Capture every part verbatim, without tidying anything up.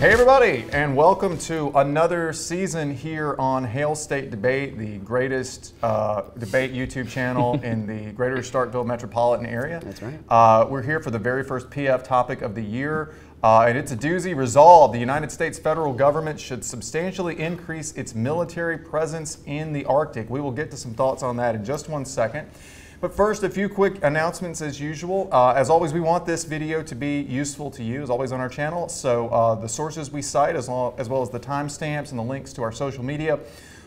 Hey everybody, and welcome to another season here on Hail State Debate, the greatest uh, debate YouTube channel in the greater Starkville metropolitan area. That's right. Uh, we're here for the very first P F topic of the year, uh, and it's a doozy. Resolve: the United States federal government should substantially increase its military presence in the Arctic. We will get to some thoughts on that in just one second. But first, a few quick announcements as usual. Uh, as always, we want this video to be useful to you, as always, on our channel. So uh, the sources we cite, as, long, as well as the timestamps and the links to our social media,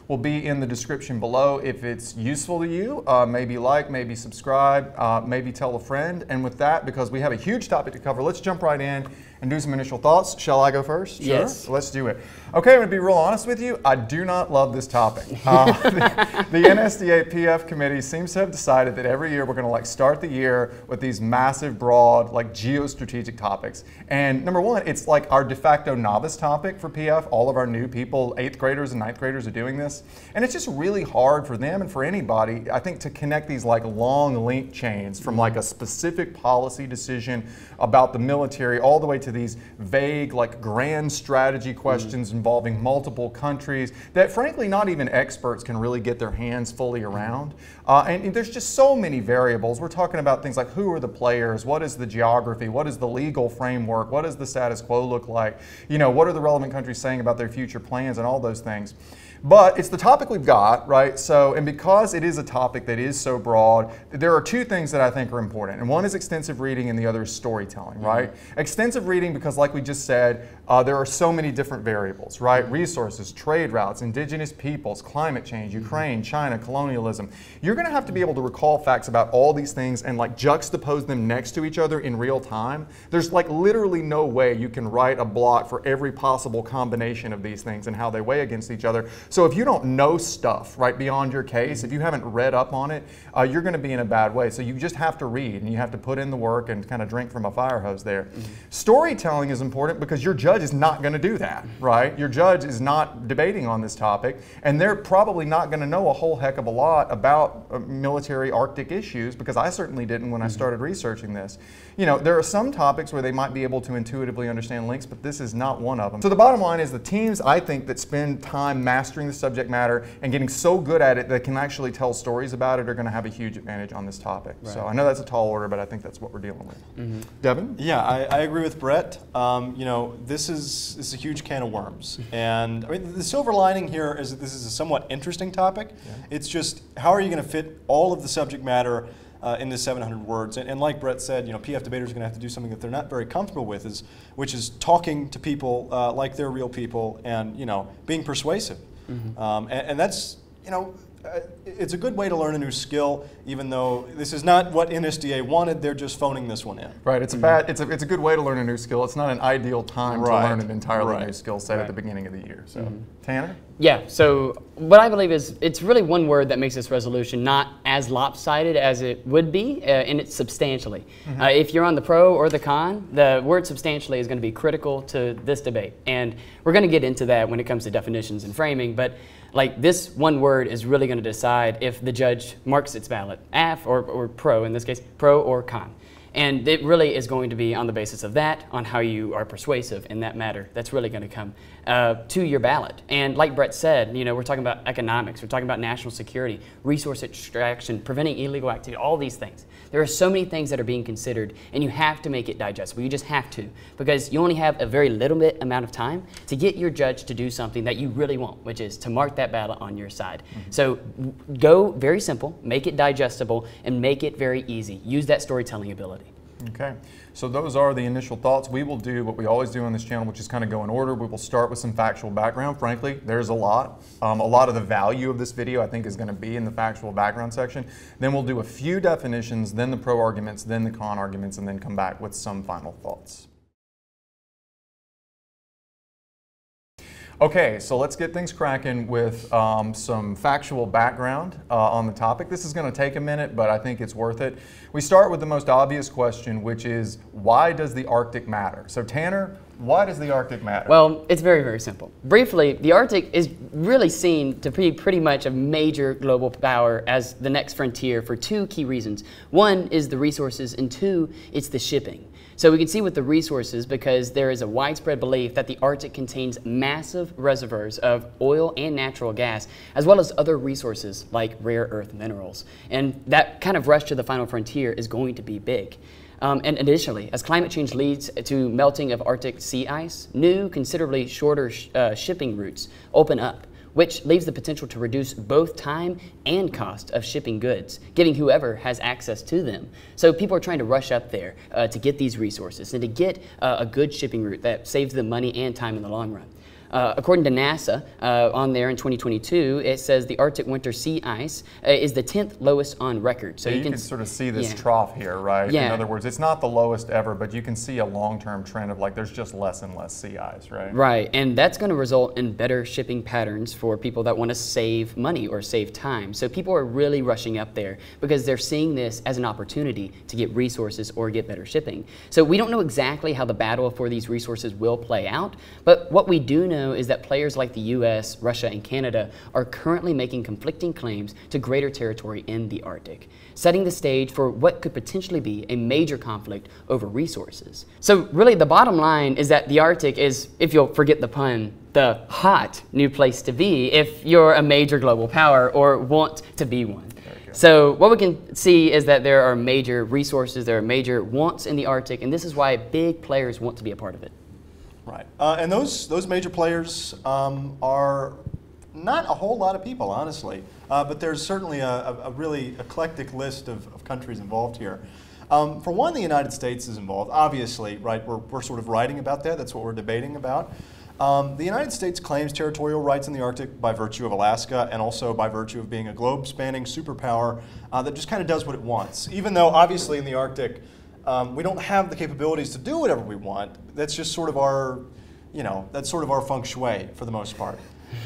will be in the description below. If it's useful to you, uh, maybe like, maybe subscribe, uh, maybe tell a friend. And with that, because we have a huge topic to cover, let's jump right in and do some initial thoughts. Shall I go first? Sure. Yes. Let's do it. Okay, I'm gonna be real honest with you. I do not love this topic. Uh, the, the N S D A P F committee seems to have decided that every year we're gonna like start the year with these massive, broad, like geostrategic topics. And number one, it's like our de facto novice topic for P F. All of our new people, eighth graders and ninth graders, are doing this. And it's just really hard for them and for anybody, I think, to connect these like long link chains from like a specific policy decision about the military all the way to to these vague, like grand strategy questions mm-hmm. involving multiple countries that frankly not even experts can really get their hands fully around. Uh, and, and there's just so many variables. We're talking about things like who are the players, what is the geography, what is the legal framework, what does the status quo look like, you know, what are the relevant countries saying about their future plans and all those things. But it's the topic we've got, right? So, and because it is a topic that is so broad, there are two things that I think are important. And one is extensive reading and the other is storytelling, right? Mm-hmm. Extensive reading because, like we just said, uh, there are so many different variables, right? Resources, trade routes, indigenous peoples, climate change, Ukraine, China, colonialism. You're gonna have to be able to recall facts about all these things and like juxtapose them next to each other in real time. There's like literally no way you can write a block for every possible combination of these things and how they weigh against each other. So if you don't know stuff right beyond your case, if you haven't read up on it, uh, you're going to be in a bad way. So you just have to read and you have to put in the work and kind of drink from a fire hose there. Mm-hmm. Storytelling is important because your judge is not going to do that, right? Your judge is not debating on this topic, and they're probably not going to know a whole heck of a lot about uh, military Arctic issues, because I certainly didn't when mm-hmm. I started researching this. You know, there are some topics where they might be able to intuitively understand links, but this is not one of them. So the bottom line is the teams, I think, that spend time mastering the subject matter and getting so good at it that can actually tell stories about it are going to have a huge advantage on this topic. Right. So I know that's a tall order, but I think that's what we're dealing with. Mm-hmm. Devin? Yeah, I, I agree with Brett. Um, you know, this is, this is a huge can of worms. And I mean, the silver lining here is that this is a somewhat interesting topic. Yeah. It's just, how are you going to fit all of the subject matter Uh, in the seven hundred words, and, and like Brett said, you know, P F debaters are going to have to do something that they're not very comfortable with, is which is talking to people uh, like they're real people, and you know, being persuasive. Mm-hmm. um, and, and that's, you know, uh, it's a good way to learn a new skill, even though this is not what N S D A wanted. They're just phoning this one in. Right. It's mm-hmm. a bad. It's a. It's a good way to learn a new skill. It's not an ideal time right. to learn an entirely right. new skill set right. at the beginning of the year. So, mm-hmm. Tanner. Yeah, so what I believe is it's really one word that makes this resolution not as lopsided as it would be, uh, and it's substantially. Mm-hmm. uh, if you're on the pro or the con, the word substantially is going to be critical to this debate. And we're going to get into that when it comes to definitions and framing, but like this one word is really going to decide if the judge marks its ballot, A F or, or pro, in this case, pro or con. And it really is going to be on the basis of that, on how you are persuasive in that matter. That's really going to come uh, to your ballot. And like Brett said, you know, we're talking about economics, we're talking about national security, resource extraction, preventing illegal activity, all these things. There are so many things that are being considered, and you have to make it digestible. You just have to, because you only have a very little bit amount of time to get your judge to do something that you really want, which is to mark that battle on your side. Mm-hmm. So go very simple, make it digestible, and make it very easy. Use that storytelling ability. Okay, so those are the initial thoughts. We will do what we always do on this channel, which is kind of go in order. We will start with some factual background. Frankly, there's a lot. Um, a lot of the value of this video, I think, is going to be in the factual background section. Then we'll do a few definitions, then the pro arguments, then the con arguments, and then come back with some final thoughts. Okay, so let's get things cracking with um, some factual background uh, on the topic. This is going to take a minute, but I think it's worth it. We start with the most obvious question, which is, why does the Arctic matter? So Tanner, why does the Arctic matter? Well, it's very, very simple. Briefly, the Arctic is really seen to be pretty much a major global power as the next frontier for two key reasons. One is the resources, and two, it's the shipping. So we can see with the resources, because there is a widespread belief that the Arctic contains massive reservoirs of oil and natural gas, as well as other resources like rare earth minerals. And that kind of rush to the final frontier is going to be big. Um, and additionally, as climate change leads to melting of Arctic sea ice, new, considerably shorter sh uh, shipping routes open up, which leaves the potential to reduce both time and cost of shipping goods, giving whoever has access to them. So people are trying to rush up there uh, to get these resources and to get uh, a good shipping route that saves them money and time in the long run. Uh, according to NASA, uh, on there in twenty twenty-two, it says the Arctic winter sea ice uh, is the tenth lowest on record. So yeah, you, you can, can sort of see this yeah. trough here, right? Yeah. In other words, it's not the lowest ever, but you can see a long-term trend of like there's just less and less sea ice, right? Right, and that's going to result in better shipping patterns for people that want to save money or save time. So people are really rushing up there because they're seeing this as an opportunity to get resources or get better shipping. So we don't know exactly how the battle for these resources will play out, but what we do know is that players like the U S, Russia, and Canada are currently making conflicting claims to greater territory in the Arctic, setting the stage for what could potentially be a major conflict over resources. So really the bottom line is that the Arctic is, if you'll forget the pun, the hot new place to be if you're a major global power or want to be one. So what we can see is that there are major resources, there are major wants in the Arctic, and this is why big players want to be a part of it. Right, uh, and those those major players um, are not a whole lot of people, honestly, uh, but there's certainly a, a, a really eclectic list of, of countries involved here. Um, for one, the United States is involved, obviously, right? We're, we're sort of writing about that, that's what we're debating about. Um, the United States claims territorial rights in the Arctic by virtue of Alaska and also by virtue of being a globe-spanning superpower uh, that just kind of does what it wants, even though obviously in the Arctic, Um, we don't have the capabilities to do whatever we want. That's just sort of our, you know, that's sort of our feng shui for the most part.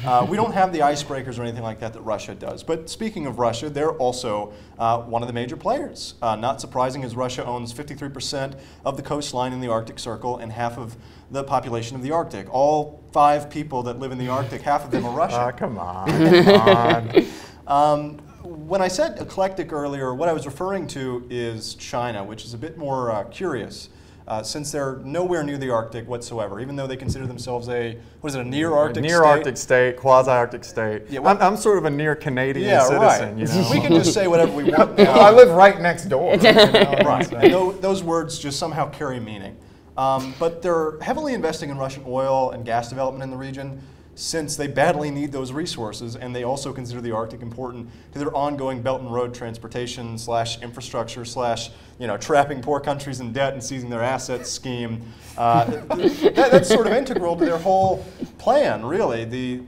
Uh, we don't have the icebreakers or anything like that that Russia does. But speaking of Russia, they're also uh, one of the major players. Uh, not surprising, as Russia owns fifty-three percent of the coastline in the Arctic Circle and half of the population of the Arctic. All five people that live in the Arctic, half of them are Russian. Ah, uh, come on, come on. um, When I said eclectic earlier, what I was referring to is China, which is a bit more uh, curious, uh, since they're nowhere near the Arctic whatsoever, even though they consider themselves a, what is it, a near-Arctic state? Near-Arctic state, quasi-Arctic state. Yeah, well, I'm, I'm sort of a near-Canadian yeah, citizen. Right. You know? We can just say whatever we want now. I live right next door. You know? Right. Those, those words just somehow carry meaning. Um, but they're heavily investing in Russian oil and gas development in the region, since they badly need those resources, and they also consider the Arctic important to their ongoing Belt and Road transportation slash infrastructure slash, you know, trapping poor countries in debt and seizing their assets scheme. Uh, that, that's sort of integral to their whole plan, really. The,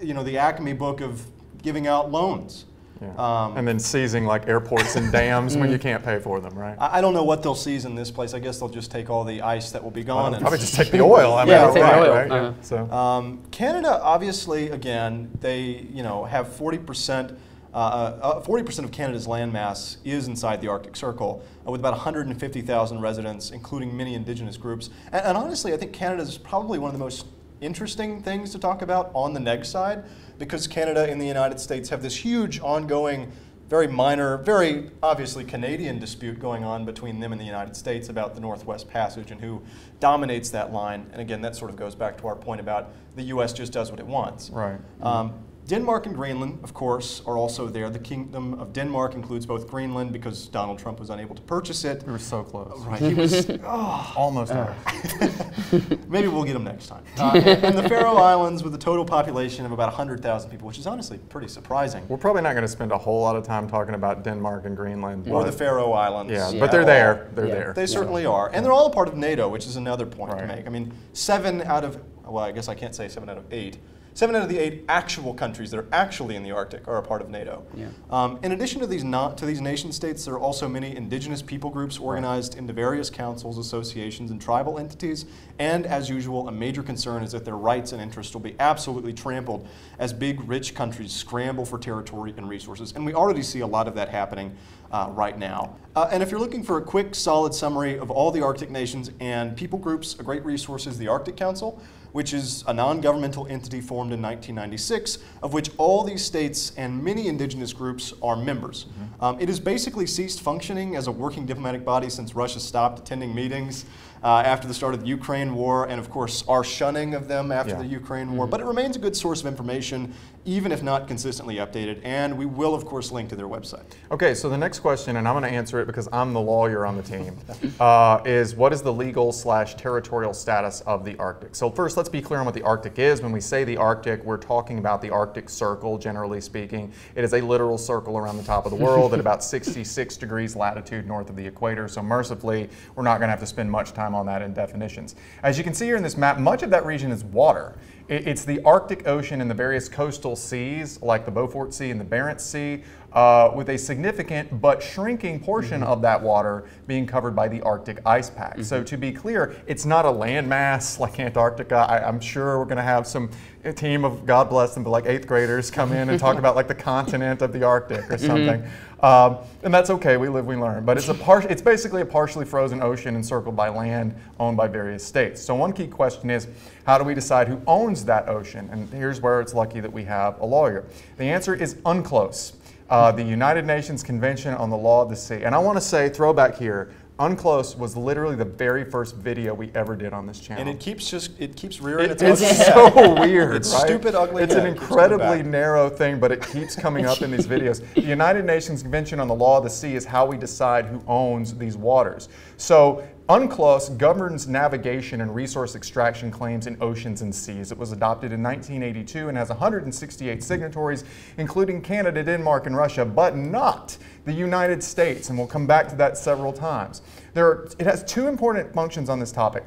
you know, the Acme book of giving out loans. Yeah. Um, and then seizing like airports and dams when you can't pay for them, right? I, I don't know what they'll seize in this place. I guess they'll just take all the ice that will be gone. Well, and probably just take the oil. I mean, yeah, right, oil. Right? Uh-huh. Yeah. So. Um, Canada, obviously, again, they you know have forty percent. forty percent uh, uh, of Canada's landmass is inside the Arctic Circle, uh, with about one hundred fifty thousand residents, including many indigenous groups. And, and honestly, I think Canada is probably one of the most interesting things to talk about on the neg side, because Canada and the United States have this huge ongoing, very minor, very obviously Canadian dispute going on between them and the United States about the Northwest Passage and who dominates that line. And again, that sort of goes back to our point about the U S just does what it wants. Right. Um, Denmark and Greenland, of course, are also there. The Kingdom of Denmark includes both Greenland, because Donald Trump was unable to purchase it. We were so close. Right, he was oh, almost there. Uh. Maybe we'll get him next time. Uh, and the Faroe Islands, with a total population of about one hundred thousand people, which is honestly pretty surprising. We're probably not going to spend a whole lot of time talking about Denmark and Greenland. Or the Faroe Islands. Yeah, yeah. But they're there. They're yeah. there. They yeah. certainly are. And they're all a part of NATO, which is another point right. to make. I mean, seven out of, well, I guess I can't say seven out of eight. Seven out of the eight actual countries that are actually in the Arctic are a part of NATO. Yeah. Um, in addition to these not to these nation states, there are also many indigenous people groups organized into various councils, associations, and tribal entities. And as usual, a major concern is that their rights and interests will be absolutely trampled as big, rich countries scramble for territory and resources. And we already see a lot of that happening uh, right now. Uh, and if you're looking for a quick, solid summary of all the Arctic nations and people groups, a great resource is the Arctic Council, which is a non-governmental entity formed in nineteen ninety-six, of which all these states and many indigenous groups are members. Mm-hmm. um, it has basically ceased functioning as a working diplomatic body since Russia stopped attending meetings uh, after the start of the Ukraine war, and of course our shunning of them after yeah. the Ukraine mm-hmm. war. But it remains a good source of information, even if not consistently updated, and we will of course link to their website. Okay, so the next question, and I'm going to answer it because I'm the lawyer on the team, uh, is what is the legal slash territorial status of the Arctic? So first, let's be clear on what the Arctic is. When we say the Arctic, we're talking about the Arctic Circle, generally speaking. It is a literal circle around the top of the world at about sixty-six degrees latitude north of the equator. So mercifully, we're not going to have to spend much time on that in definitions. As you can see here in this map, much of that region is water. It's the Arctic Ocean and the various coastal seas, like the Beaufort Sea and the Barents Sea, uh, with a significant but shrinking portion mm-hmm. of that water being covered by the Arctic ice pack. Mm-hmm. So to be clear, it's not a landmass like Antarctica. I, I'm sure we're going to have some a team of, God bless them, but like eighth graders come in and talk about like the continent of the Arctic or something. Mm-hmm. um, and that's okay, we live, we learn. But it's, a par it's basically a partially frozen ocean encircled by land owned by various states. So one key question is, how do we decide who owns that ocean? And here's where it's lucky that we have a lawyer. The answer is UNCLOS, uh, the United Nations Convention on the Law of the Sea. And I want to say, throwback here, UNCLOS was literally the very first video we ever did on this channel, and it keeps just it keeps rearing it, its It's so head. weird, it's right? stupid, ugly. It's head. an incredibly it narrow thing, but it keeps coming up in these videos. The United Nations Convention on the Law of the Sea is how we decide who owns these waters. So UNCLOS governs navigation and resource extraction claims in oceans and seas. It was adopted in nineteen eighty-two and has one hundred sixty-eight signatories, including Canada, Denmark, and Russia, but not the United States, and we'll come back to that several times. There are, it has two important functions on this topic.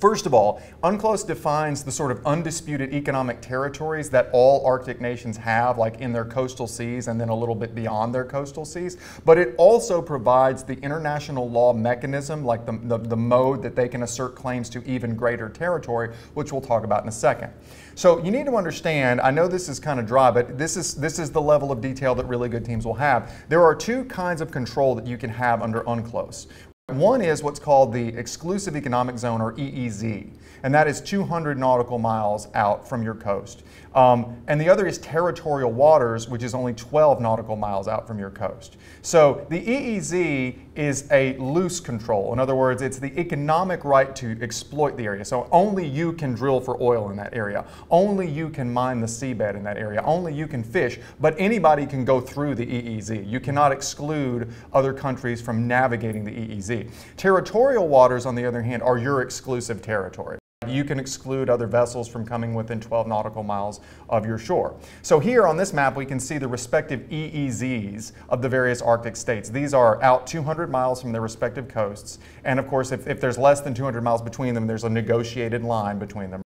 First of all, UNCLOS defines the sort of undisputed economic territories that all Arctic nations have, like in their coastal seas and then a little bit beyond their coastal seas, but it also provides the international law mechanism, like the, the, the mode that they can assert claims to even greater territory, which we'll talk about in a second. So you need to understand, I know this is kind of dry, but this is, this is the level of detail that really good teams will have. There are two kinds of control that you can have under UNCLOS. One is what's called the Exclusive Economic Zone, or E E Z, and that is two hundred nautical miles out from your coast. Um, and the other is territorial waters, which is only twelve nautical miles out from your coast. So the E E Z is a loose control. In other words, it's the economic right to exploit the area. So only you can drill for oil in that area. Only you can mine the seabed in that area. Only you can fish, but anybody can go through the E E Z. You cannot exclude other countries from navigating the E E Z. Territorial waters, on the other hand, are your exclusive territory. You can exclude other vessels from coming within twelve nautical miles of your shore. So here on this map, we can see the respective E E Zs of the various Arctic states. These are out two hundred miles from their respective coasts. And of course, if, if there's less than two hundred miles between them, there's a negotiated line between them.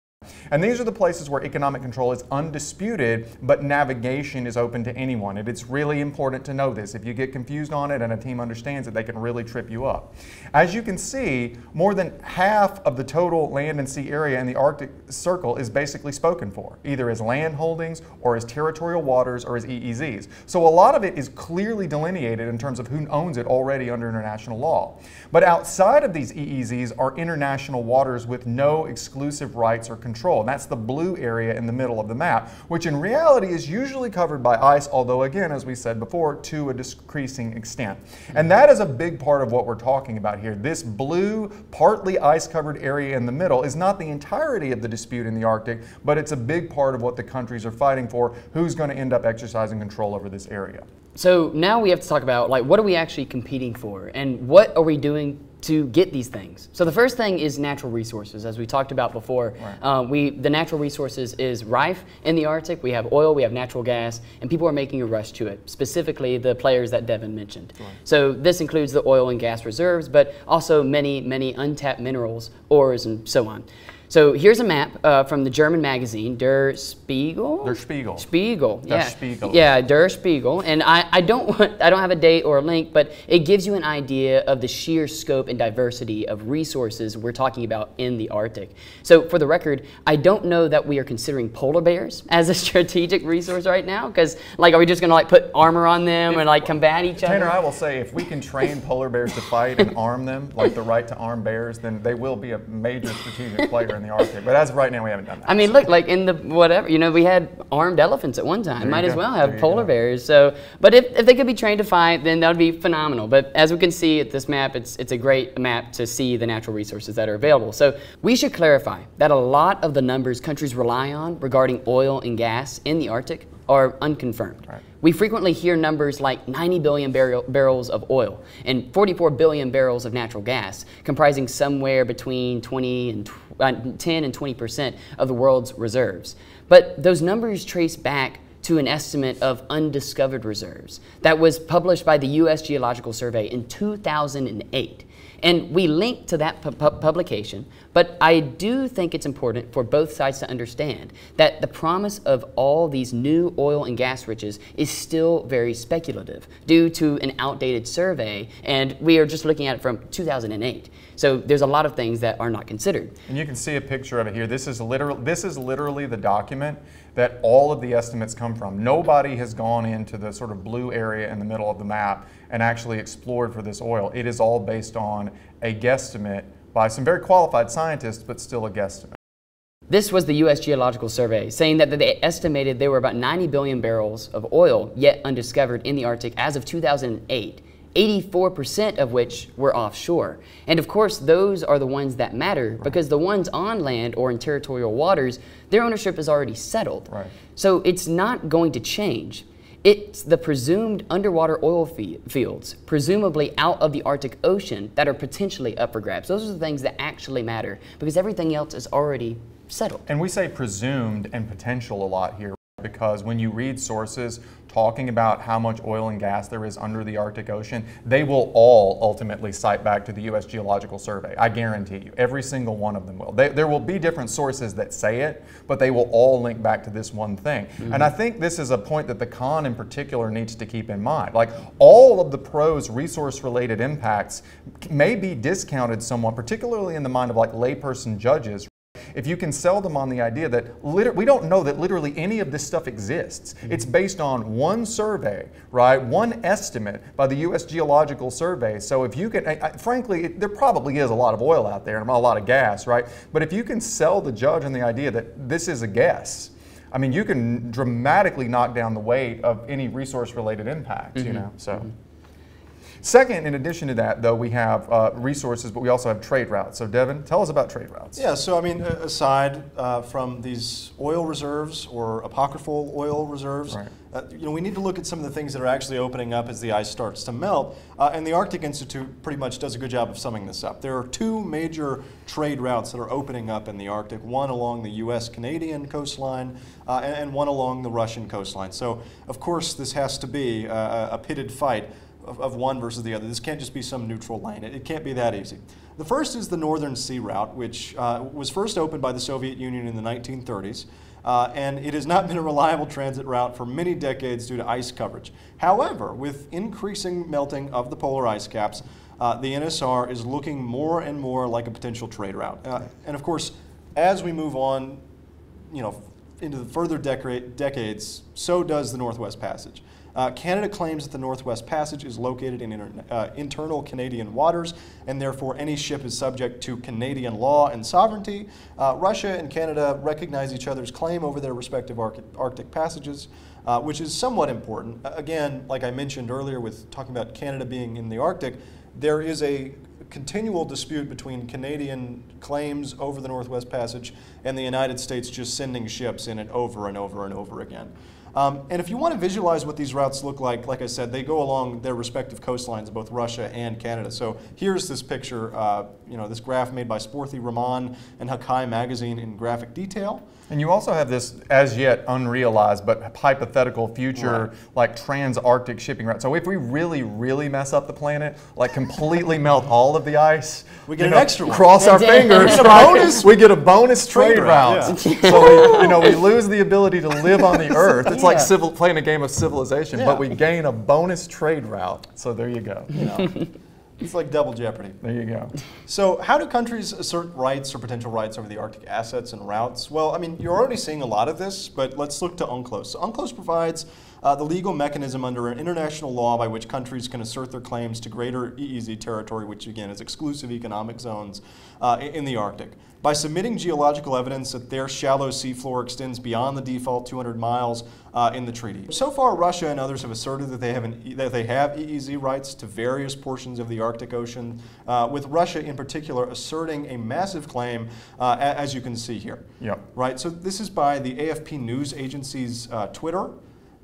And these are the places where economic control is undisputed, but navigation is open to anyone. And it's really important to know this. If you get confused on it and a team understands it, they can really trip you up. As you can see, more than half of the total land and sea area in the Arctic Circle is basically spoken for, either as land holdings or as territorial waters or as E E Zs. So a lot of it is clearly delineated in terms of who owns it already under international law. But outside of these E E Zs are international waters with no exclusive rights or control. And that's the blue area in the middle of the map, which in reality is usually covered by ice, although again, as we said before, to a decreasing extent. And that is a big part of what we're talking about here. This blue, partly ice-covered area in the middle is not the entirety of the dispute in the Arctic, but it's a big part of what the countries are fighting for, who's going to end up exercising control over this area. So now we have to talk about, like, what are we actually competing for, and what are we doing to get these things? So the first thing is natural resources, as we talked about before. Right. Uh, we the natural resources is rife in the Arctic. We have oil, we have natural gas, and people are making a rush to it. Specifically, the players that Devin mentioned. Right. So this includes the oil and gas reserves, but also many, many untapped minerals, ores, and so on. So here's a map uh, from the German magazine, Der Spiegel? Der Spiegel. Spiegel, yeah. Der Spiegel. Yeah, Der Spiegel. And I, I, don't want, I don't have a date or a link, but it gives you an idea of the sheer scope and diversity of resources we're talking about in the Arctic. So for the record, I don't know that we are considering polar bears as a strategic resource right now, because like, are we just going to like put armor on them if, and like combat each Tanner, other? Tanner, I will say, if we can train polar bears to fight and arm them, like the right to arm bears, then they will be a major strategic player in the Arctic, but as of right now, we haven't done that. I mean, so. Look, like in the whatever, you know, we had armed elephants at one time. Might go. as well have there polar bears. So, but if, if they could be trained to fight, then that would be phenomenal. But as we can see at this map, it's, it's a great map to see the natural resources that are available. So we should clarify that a lot of the numbers countries rely on regarding oil and gas in the Arctic are unconfirmed. Right. We frequently hear numbers like ninety billion bar barrels of oil and forty-four billion barrels of natural gas, comprising somewhere between twenty and tw uh, ten and twenty percent of the world's reserves. But those numbers trace back to an estimate of undiscovered reserves that was published by the U S Geological Survey in two thousand eight. And we link to that pu pu publication, but I do think it's important for both sides to understand that the promise of all these new oil and gas riches is still very speculative due to an outdated survey, and we are just looking at it from two thousand eight. So there's a lot of things that are not considered. And you can see a picture of it here. This is literal, this is literally the document that all of the estimates come from. Nobody has gone into the sort of blue area in the middle of the map and actually explored for this oil. It is all based on a guesstimate by some very qualified scientists, but still a guesstimate. This was the U S Geological Survey saying that they estimated there were about ninety billion barrels of oil yet undiscovered in the Arctic as of two thousand eight. eighty-four percent of which were offshore. And of course, those are the ones that matter, right, because the ones on land or in territorial waters, their ownership is already settled. Right. So it's not going to change. It's the presumed underwater oil fe fields, presumably out of the Arctic Ocean, that are potentially up for grabs. Those are the things that actually matter because everything else is already settled. And we say presumed and potential a lot here, because when you read sources talking about how much oil and gas there is under the Arctic Ocean, they will all ultimately cite back to the U S Geological Survey. I guarantee you, every single one of them will. They, there will be different sources that say it, but they will all link back to this one thing. Mm-hmm. And I think this is a point that the con in particular needs to keep in mind. Like, all of the pros resource-related impacts may be discounted somewhat, particularly in the mind of like layperson judges. If you can sell them on the idea that liter we don't know that literally any of this stuff exists. Mm-hmm. It's based on one survey, right? One estimate by the U S Geological Survey. So if you can, I, I, frankly, it, there probably is a lot of oil out there and a lot of gas, right? But if you can sell the judge on the idea that this is a guess, I mean, you can dramatically knock down the weight of any resource-related impact, mm-hmm. you know, so. Mm-hmm. Second, in addition to that, though, we have uh, resources, but we also have trade routes. So, Devin, tell us about trade routes. Yeah, so, I mean, aside uh, from these oil reserves or apocryphal oil reserves, right. uh, you know, we need to look at some of the things that are actually opening up as the ice starts to melt. Uh, and the Arctic Institute pretty much does a good job of summing this up. There are two major trade routes that are opening up in the Arctic, one along the U S Canadian coastline uh, and, and one along the Russian coastline. So, of course, this has to be uh, a pitted fight of one versus the other. This can't just be some neutral lane. It, it can't be that easy. The first is the Northern Sea Route, which uh, was first opened by the Soviet Union in the nineteen thirties, uh, and it has not been a reliable transit route for many decades due to ice coverage. However, with increasing melting of the polar ice caps, uh, the N S R is looking more and more like a potential trade route. Uh, and of course, as we move on, you know, into the further decades, so does the Northwest Passage. Uh, Canada claims that the Northwest Passage is located in inter uh, internal Canadian waters, and therefore any ship is subject to Canadian law and sovereignty. Uh, Russia and Canada recognize each other's claim over their respective Arctic, Arctic passages, uh, which is somewhat important. Again, like I mentioned earlier with talking about Canada being in the Arctic, there is a continual dispute between Canadian claims over the Northwest Passage and the United States just sending ships in it over and over and over again. Um, and if you want to visualize what these routes look like, like I said, they go along their respective coastlines, both Russia and Canada. So here's this picture, uh, you know, this graph made by Sporty Rahman and Hakai Magazine in graphic detail. And you also have this, as yet unrealized, but hypothetical future, right. like trans-Arctic shipping route. So if we really, really mess up the planet, like completely melt all of the ice, we get an know, extra one. Cross our fingers. Get a bonus, we get a bonus trade route. Yeah. So we, you know, we lose the ability to live on the Earth. It's yeah. like civil, playing a game of civilization, yeah. but we gain a bonus trade route. So there you go. You know. It's like double jeopardy. There you go. So how do countries assert rights or potential rights over the Arctic assets and routes? Well, I mean, you're already seeing a lot of this, but let's look to UNCLOS. So UNCLOS provides uh, the legal mechanism under an international law by which countries can assert their claims to greater E E Z territory, which again is exclusive economic zones uh, in the Arctic. By submitting geological evidence that their shallow seafloor extends beyond the default two hundred miles uh, in the treaty. So far, Russia and others have asserted that they have, an, that they have E E Z rights to various portions of the Arctic Ocean, uh, with Russia in particular asserting a massive claim, uh, a, as you can see here. Yep. Right? So this is by the A F P news agency's uh, Twitter.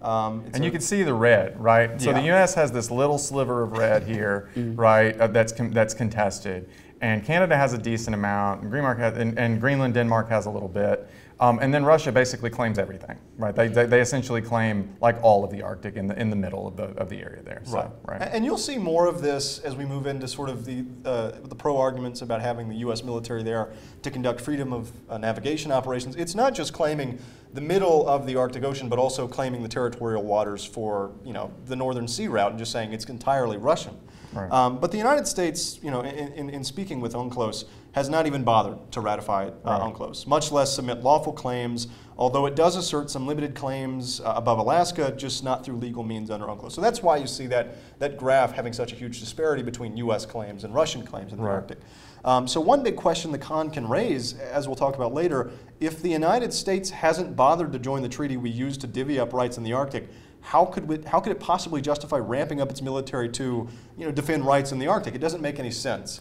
Um, and you can see the red, right? Yeah. So the U S has this little sliver of red here, mm. right, uh, that's, com that's contested. And Canada has a decent amount, and Greenmark has, and, and Greenland, Denmark has a little bit. Um, and then Russia basically claims everything, right? They, they, they essentially claim like all of the Arctic in the, in the middle of the, of the area there. So, right. right. And you'll see more of this as we move into sort of the, uh, the pro-arguments about having the U S military there to conduct freedom of uh, navigation operations. It's not just claiming the middle of the Arctic Ocean, but also claiming the territorial waters for, you know, the Northern Sea Route and just saying it's entirely Russian. Right. Um, but the United States, you know, in, in, in speaking with UNCLOS, has not even bothered to ratify uh, right. UNCLOS, much less submit lawful claims, although it does assert some limited claims uh, above Alaska, just not through legal means under UNCLOS. So that's why you see that, that graph having such a huge disparity between U S claims and Russian claims in the right. Arctic. Um, so one big question the con can raise, as we'll talk about later, if the United States hasn't bothered to join the treaty we used to divvy up rights in the Arctic, how could, we, how could it possibly justify ramping up its military to, you know, defend rights in the Arctic? It doesn't make any sense.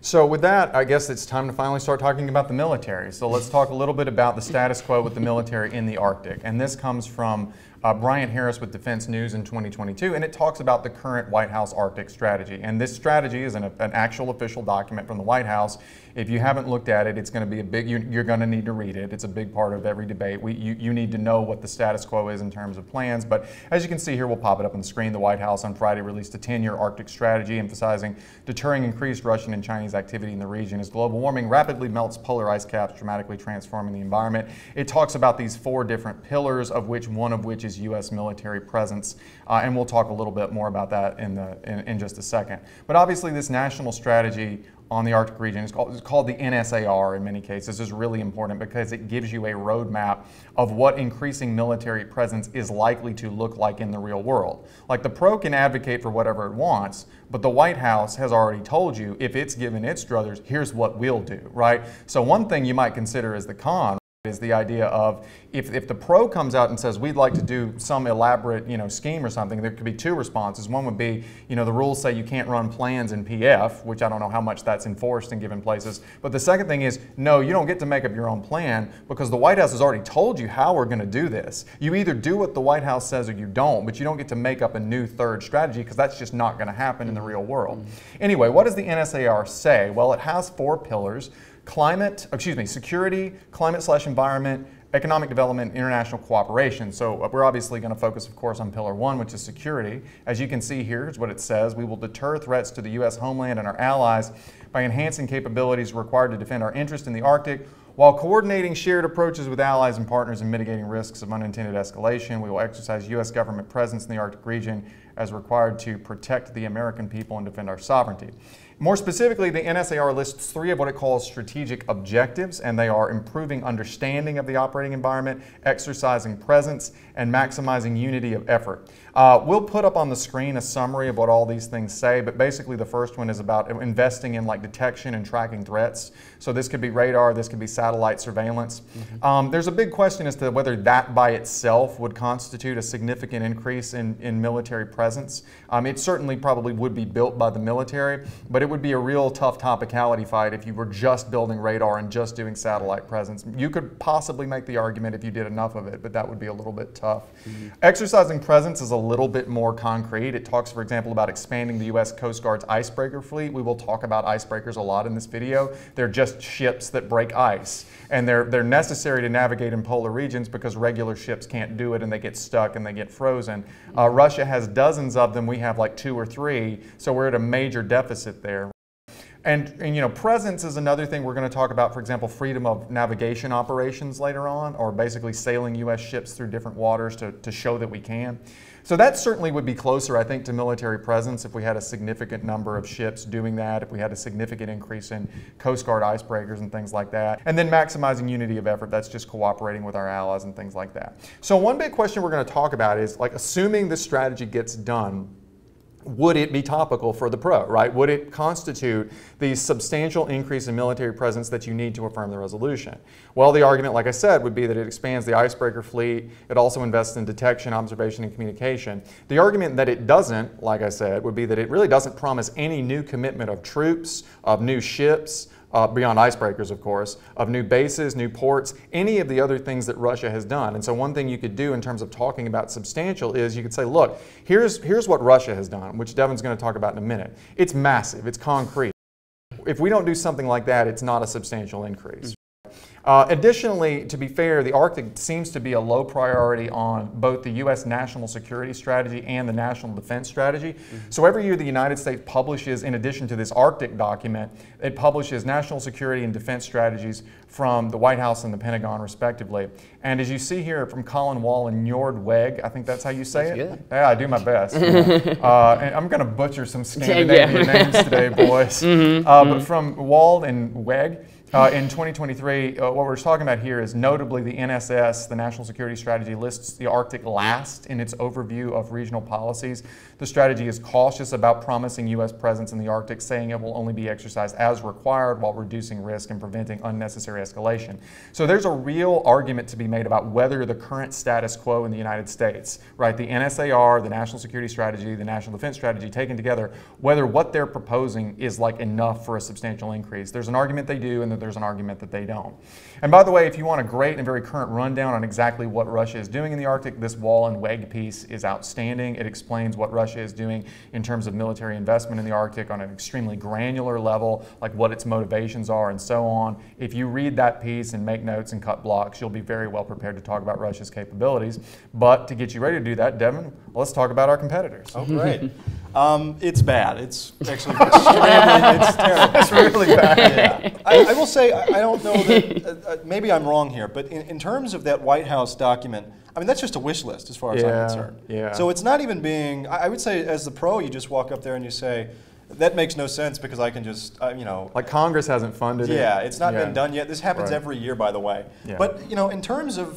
So with that, I guess it's time to finally start talking about the military. So let's talk a little bit about the status quo with the military in the Arctic. And this comes from uh, Brian Harris with Defense News in twenty twenty-two, and it talks about the current White House Arctic strategy. And this strategy is an, an actual official document from the White House. If you haven't looked at it, it's going to be a big, you're, you're going to need to read it. It's a big part of every debate. We, you, you need to know what the status quo is in terms of plans. But as you can see here, we'll pop it up on the screen. The White House on Friday released a ten-year Arctic strategy emphasizing deterring increased Russian and Chinese activity in the region as global warming rapidly melts polar ice caps, dramatically transforming the environment. It talks about these four different pillars, of which one of which is U S military presence. Uh, and we'll talk a little bit more about that in, the, in, in just a second. But obviously this national strategy on the Arctic region. It's called, it's called the N S A R in many cases. This is really important because it gives you a roadmap of what increasing military presence is likely to look like in the real world. Like the pro can advocate for whatever it wants, but the White House has already told you if it's given its druthers, here's what we'll do, right? So one thing you might consider is the con. Is the idea of if, if the pro comes out and says we'd like to do some elaborate, you know, scheme or something, there could be two responses. One would be, you know, the rules say you can't run plans in P F, which I don't know how much that's enforced in given places. But the second thing is, no, you don't get to make up your own plan because the White House has already told you how we're going to do this. You either do what the White House says or you don't, but you don't get to make up a new third strategy because that's just not going to happen in the real world. Anyway, what does the N S A R say? Well, it has four pillars. Climate, excuse me, security, climate slash environment, economic development, international cooperation. So we're obviously going to focus, of course, on pillar one, which is security. As you can see here is what it says. We will deter threats to the U S homeland and our allies by enhancing capabilities required to defend our interest in the Arctic, while coordinating shared approaches with allies and partners and mitigating risks of unintended escalation. We will exercise U S government presence in the Arctic region as required to protect the American people and defend our sovereignty. More specifically, the N S A R lists three of what it calls strategic objectives, and they are improving understanding of the operating environment, exercising presence, and maximizing unity of effort. Uh, we'll put up on the screen a summary of what all these things say, but basically the first one is about investing in like detection and tracking threats. So this could be radar, this could be satellite surveillance. Mm-hmm. um, there's a big question as to whether that by itself would constitute a significant increase in, in military presence. Um, it certainly probably would be built by the military, but it would be a real tough topicality fight if you were just building radar and just doing satellite presence. You could possibly make the argument if you did enough of it, but that would be a little bit tough. Mm-hmm. Exercising presence is a little bit more concrete. It talks, for example, about expanding the U S Coast Guard's icebreaker fleet. We will talk about icebreakers a lot in this video. They're just ships that break ice, and they're, they're necessary to navigate in polar regions because regular ships can't do it and they get stuck and they get frozen. Uh, Russia has dozens of them. We have like two or three, so we're at a major deficit there. And, and you know, presence is another thing we're going to talk about, for example, freedom of navigation operations later on, or basically sailing U S ships through different waters to, to show that we can. So that certainly would be closer, I think, to military presence if we had a significant number of ships doing that, if we had a significant increase in Coast Guard icebreakers and things like that. And then maximizing unity of effort, that's just cooperating with our allies and things like that. So one big question we're going to talk about is, like, assuming this strategy gets done, would it be topical for the pro, right? Would it constitute the substantial increase in military presence that you need to affirm the resolution? Well, the argument, like I said, would be that it expands the icebreaker fleet. It also invests in detection, observation, and communication. The argument that it doesn't, like I said, would be that it really doesn't promise any new commitment of troops, of new ships, Uh, beyond icebreakers, of course, of new bases, new ports, any of the other things that Russia has done. And so one thing you could do in terms of talking about substantial is you could say, look, here's, here's what Russia has done, which Devin's going to talk about in a minute. It's massive. It's concrete. If we don't do something like that, it's not a substantial increase. Uh, additionally, to be fair, the Arctic seems to be a low priority on both the U S national security strategy and the national defense strategy. Mm-hmm. So every year the United States publishes, in addition to this Arctic document, it publishes national security and defense strategies from the White House and the Pentagon, respectively. And as you see here from Colin Wall and Njord Wegg, I think that's how you say that's it? Good. Yeah, I do my best. You know. uh, and I'm going to butcher some Scandinavian yeah. names today, boys. Mm-hmm. uh, mm-hmm. But from Wall and Wegg, Uh, in twenty twenty-three, uh, what we're talking about here is notably the N S S, the National Security Strategy, lists the Arctic last in its overview of regional policies. The strategy is cautious about promising U S presence in the Arctic, saying it will only be exercised as required while reducing risk and preventing unnecessary escalation. So there's a real argument to be made about whether the current status quo in the United States, right, the N S A R, the National Security Strategy, the National Defense Strategy taken together, whether what they're proposing is like enough for a substantial increase. There's an argument they do, and the there's an argument that they don't. And by the way, if you want a great and very current rundown on exactly what Russia is doing in the Arctic, this Wall and Wegg piece is outstanding. It explains what Russia is doing in terms of military investment in the Arctic on an extremely granular level, like what its motivations are and so on. If you read that piece and make notes and cut blocks, you'll be very well prepared to talk about Russia's capabilities. But to get you ready to do that, Devin, let's talk about our competitors. Oh, great. Um, it's bad. It's actually extremely, it's terrible. It's really bad. Yeah. I, I will say, I, I don't know that, uh, uh, maybe I'm wrong here, but in, in terms of that White House document, I mean, that's just a wish list as far as yeah, I'm concerned. Yeah. So it's not even being, I, I would say as the pro, you just walk up there and you say, that makes no sense because I can just, uh, you know. Like Congress hasn't funded yeah, it. Yeah, it's not yeah. been done yet. This happens right. every year, by the way. Yeah. But, you know, in terms of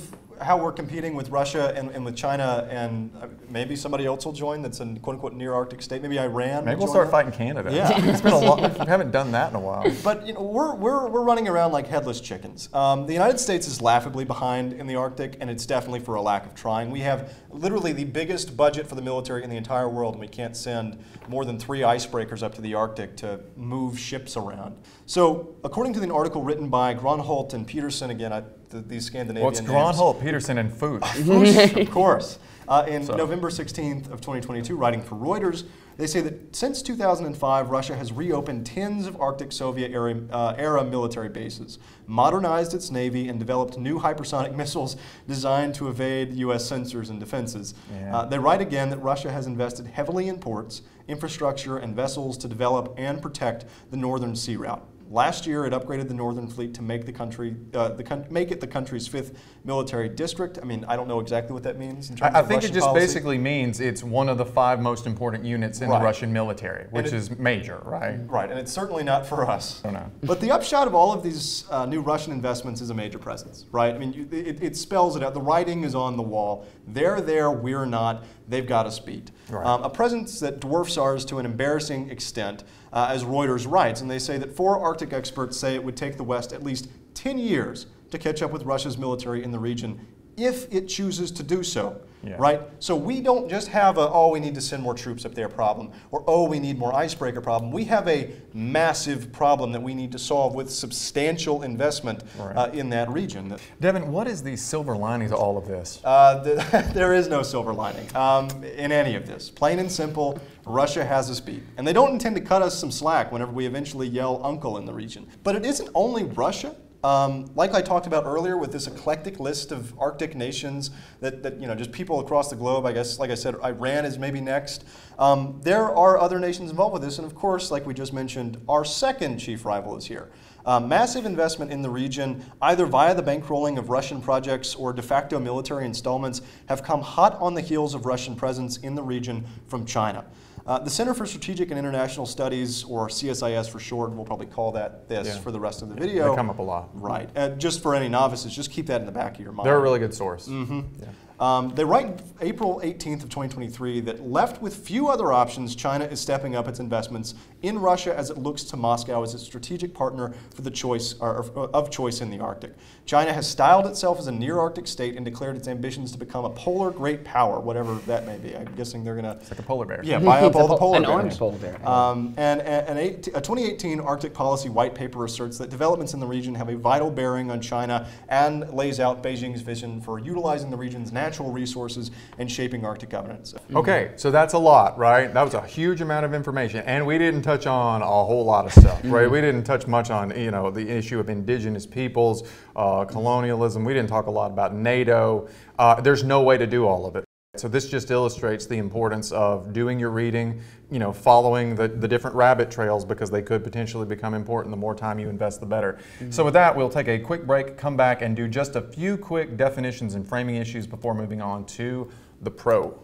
how we're competing with Russia and, and with China, and maybe somebody else will join that's a quote-unquote near-Arctic state. Maybe Iran. Maybe we'll start them. fighting Canada. Yeah. It's been a long, we haven't done that in a while. But you know, we're, we're, we're running around like headless chickens. Um, the United States is laughably behind in the Arctic, and it's definitely for a lack of trying. We have literally the biggest budget for the military in the entire world, and we can't send more than three icebreakers up to the Arctic to move ships around. So according to an article written by Gronholt and Peterson, again, I these Scandinavian What's well, Gronholt, Peterson, and Food? Of course. Uh, in so. November sixteenth of twenty twenty-two, writing for Reuters, they say that since two thousand five, Russia has reopened tens of Arctic Soviet-era uh, era military bases, modernized its navy, and developed new hypersonic missiles designed to evade U S sensors and defenses. Yeah. Uh, they write again that Russia has invested heavily in ports, infrastructure, and vessels to develop and protect the Northern Sea Route. Last year, it upgraded the Northern Fleet to make the country, uh, the make it the country's fifth military district. I mean, I don't know exactly what that means in terms I, of I think Russian it just policy. Basically means it's one of the five most important units in right. the Russian military, which it, is major, right? Right, and it's certainly not for us. I don't know. But the upshot of all of these uh, new Russian investments is a major presence, right? I mean, you, it, it spells it out. The writing is on the wall. They're there, we're not. They've got us beat. Right. Um, a presence that dwarfs ours to an embarrassing extent, uh, as Reuters writes, and they say that four Arctic experts say it would take the West at least ten years to catch up with Russia's military in the region if it chooses to do so, yeah. right? So we don't just have a, oh, we need to send more troops up there problem, or oh, we need more icebreaker problem. We have a massive problem that we need to solve with substantial investment right. uh, in that region. Devin, what is the silver lining to all of this? Uh, the, there is no silver lining um, in any of this. Plain and simple, Russia has us beat. And they don't intend to cut us some slack whenever we eventually yell uncle in the region. But it isn't only Russia. Um, like I talked about earlier with this eclectic list of Arctic nations that, that, you know, just people across the globe, I guess, like I said, Iran is maybe next. Um, there are other nations involved with this, and of course, like we just mentioned, our second chief rival is here. Uh, massive investment in the region, either via the bankrolling of Russian projects or de facto military installments, have come hot on the heels of Russian presence in the region from China. Uh, the Center for Strategic and International Studies, or C S I S for short, and we'll probably call that this yeah. for the rest of the video. They come up a lot. Right. Uh, just for any novices, just keep that in the back of your mind. They're a really good source. Mm-hmm. yeah. Um, they write April eighteenth of twenty twenty-three that left with few other options, China is stepping up its investments in Russia as it looks to Moscow as its strategic partner for the choice or, of choice in the Arctic. China has styled itself as a near Arctic state and declared its ambitions to become a polar great power, whatever that may be. I'm guessing they're going to... It's like a polar bear. Yeah, buy up all the polar bears. An orange polar bear. Um, and and, and eight, a twenty eighteen Arctic Policy White Paper asserts that developments in the region have a vital bearing on China and lays out Beijing's vision for utilizing the region's natural natural resources and shaping Arctic governance. Okay, so that's a lot, right? That was a huge amount of information, and we didn't touch on a whole lot of stuff, right? We didn't touch much on, you know, the issue of indigenous peoples, uh, colonialism. We didn't talk a lot about NATO. Uh, there's no way to do all of it. So this just illustrates the importance of doing your reading, you know, following the, the different rabbit trails, because they could potentially become important. The more time you invest, the better. Mm-hmm. So with that, we'll take a quick break, come back, and do just a few quick definitions and framing issues before moving on to the pro.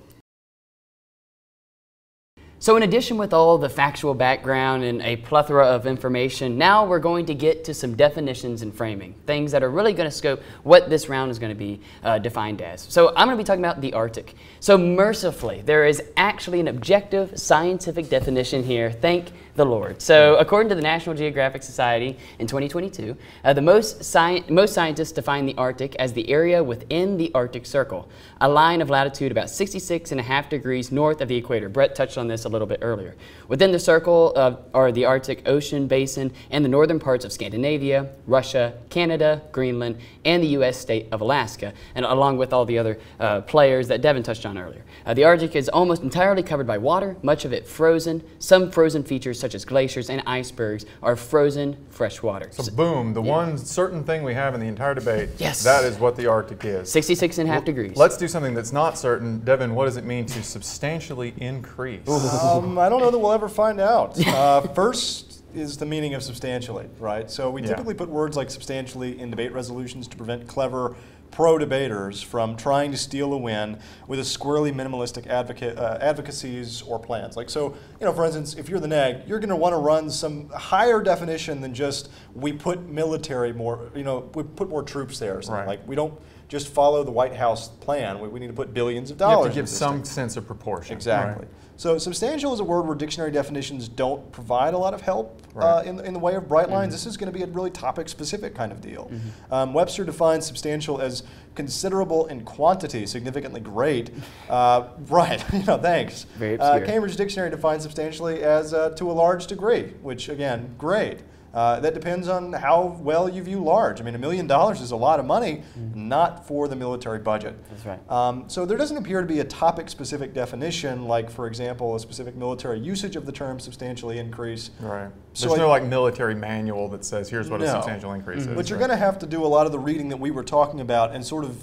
So in addition with all the factual background and a plethora of information, now we're going to get to some definitions and framing, things that are really going to scope what this round is going to be uh, defined as. So I'm going to be talking about the Arctic. So mercifully, there is actually an objective scientific definition here. Thank the Lord. So according to the National Geographic Society in twenty twenty-two, uh, the most, sci most scientists define the Arctic as the area within the Arctic Circle, a line of latitude about sixty-six and a half degrees north of the equator. Brett touched on this a little bit earlier. Within the circle of, are the Arctic Ocean Basin and the northern parts of Scandinavia, Russia, Canada, Greenland, and the U S state of Alaska, and along with all the other uh, players that Devin touched on earlier. Uh, the Arctic is almost entirely covered by water, much of it frozen. Some frozen features such as glaciers and icebergs are frozen fresh water. So boom, the yeah. one certain thing we have in the entire debate, yes. that is what the Arctic is. sixty-six and a half well, degrees. Let's do something that's not certain. Devin, what does it mean to substantially increase? Um, I don't know that we'll ever find out. Uh, first is the meaning of substantially, right? So we yeah. typically put words like substantially in debate resolutions to prevent clever pro-debaters from trying to steal a win with a squarely minimalistic advocate, uh, advocacies or plans. Like, so, you know, for instance, if you're the N A G, you're going to want to run some higher definition than just we put military more, you know, we put more troops there or something. Right. Like, we don't just follow the White House plan. We, we need to put billions of dollars. You have to give some sense of proportion. Exactly. Right. So substantial is a word where dictionary definitions don't provide a lot of help right. uh, in, in the way of bright lines. Mm-hmm. This is going to be a really topic-specific kind of deal. Mm-hmm. um, Webster defines substantial as considerable in quantity, significantly great. Uh, right, you know, thanks. Uh, Cambridge Dictionary defines substantially as uh, to a large degree, which again, great. Uh, that depends on how well you view large. I mean, a million dollars is a lot of money, mm-hmm. not for the military budget. That's right. Um, so there doesn't appear to be a topic-specific definition, like, for example, a specific military usage of the term substantially increase. Right. So there's I, no, like, military manual that says, here's what no. a substantial increase mm-hmm. is. But you're right. going to have to do a lot of the reading that we were talking about and sort of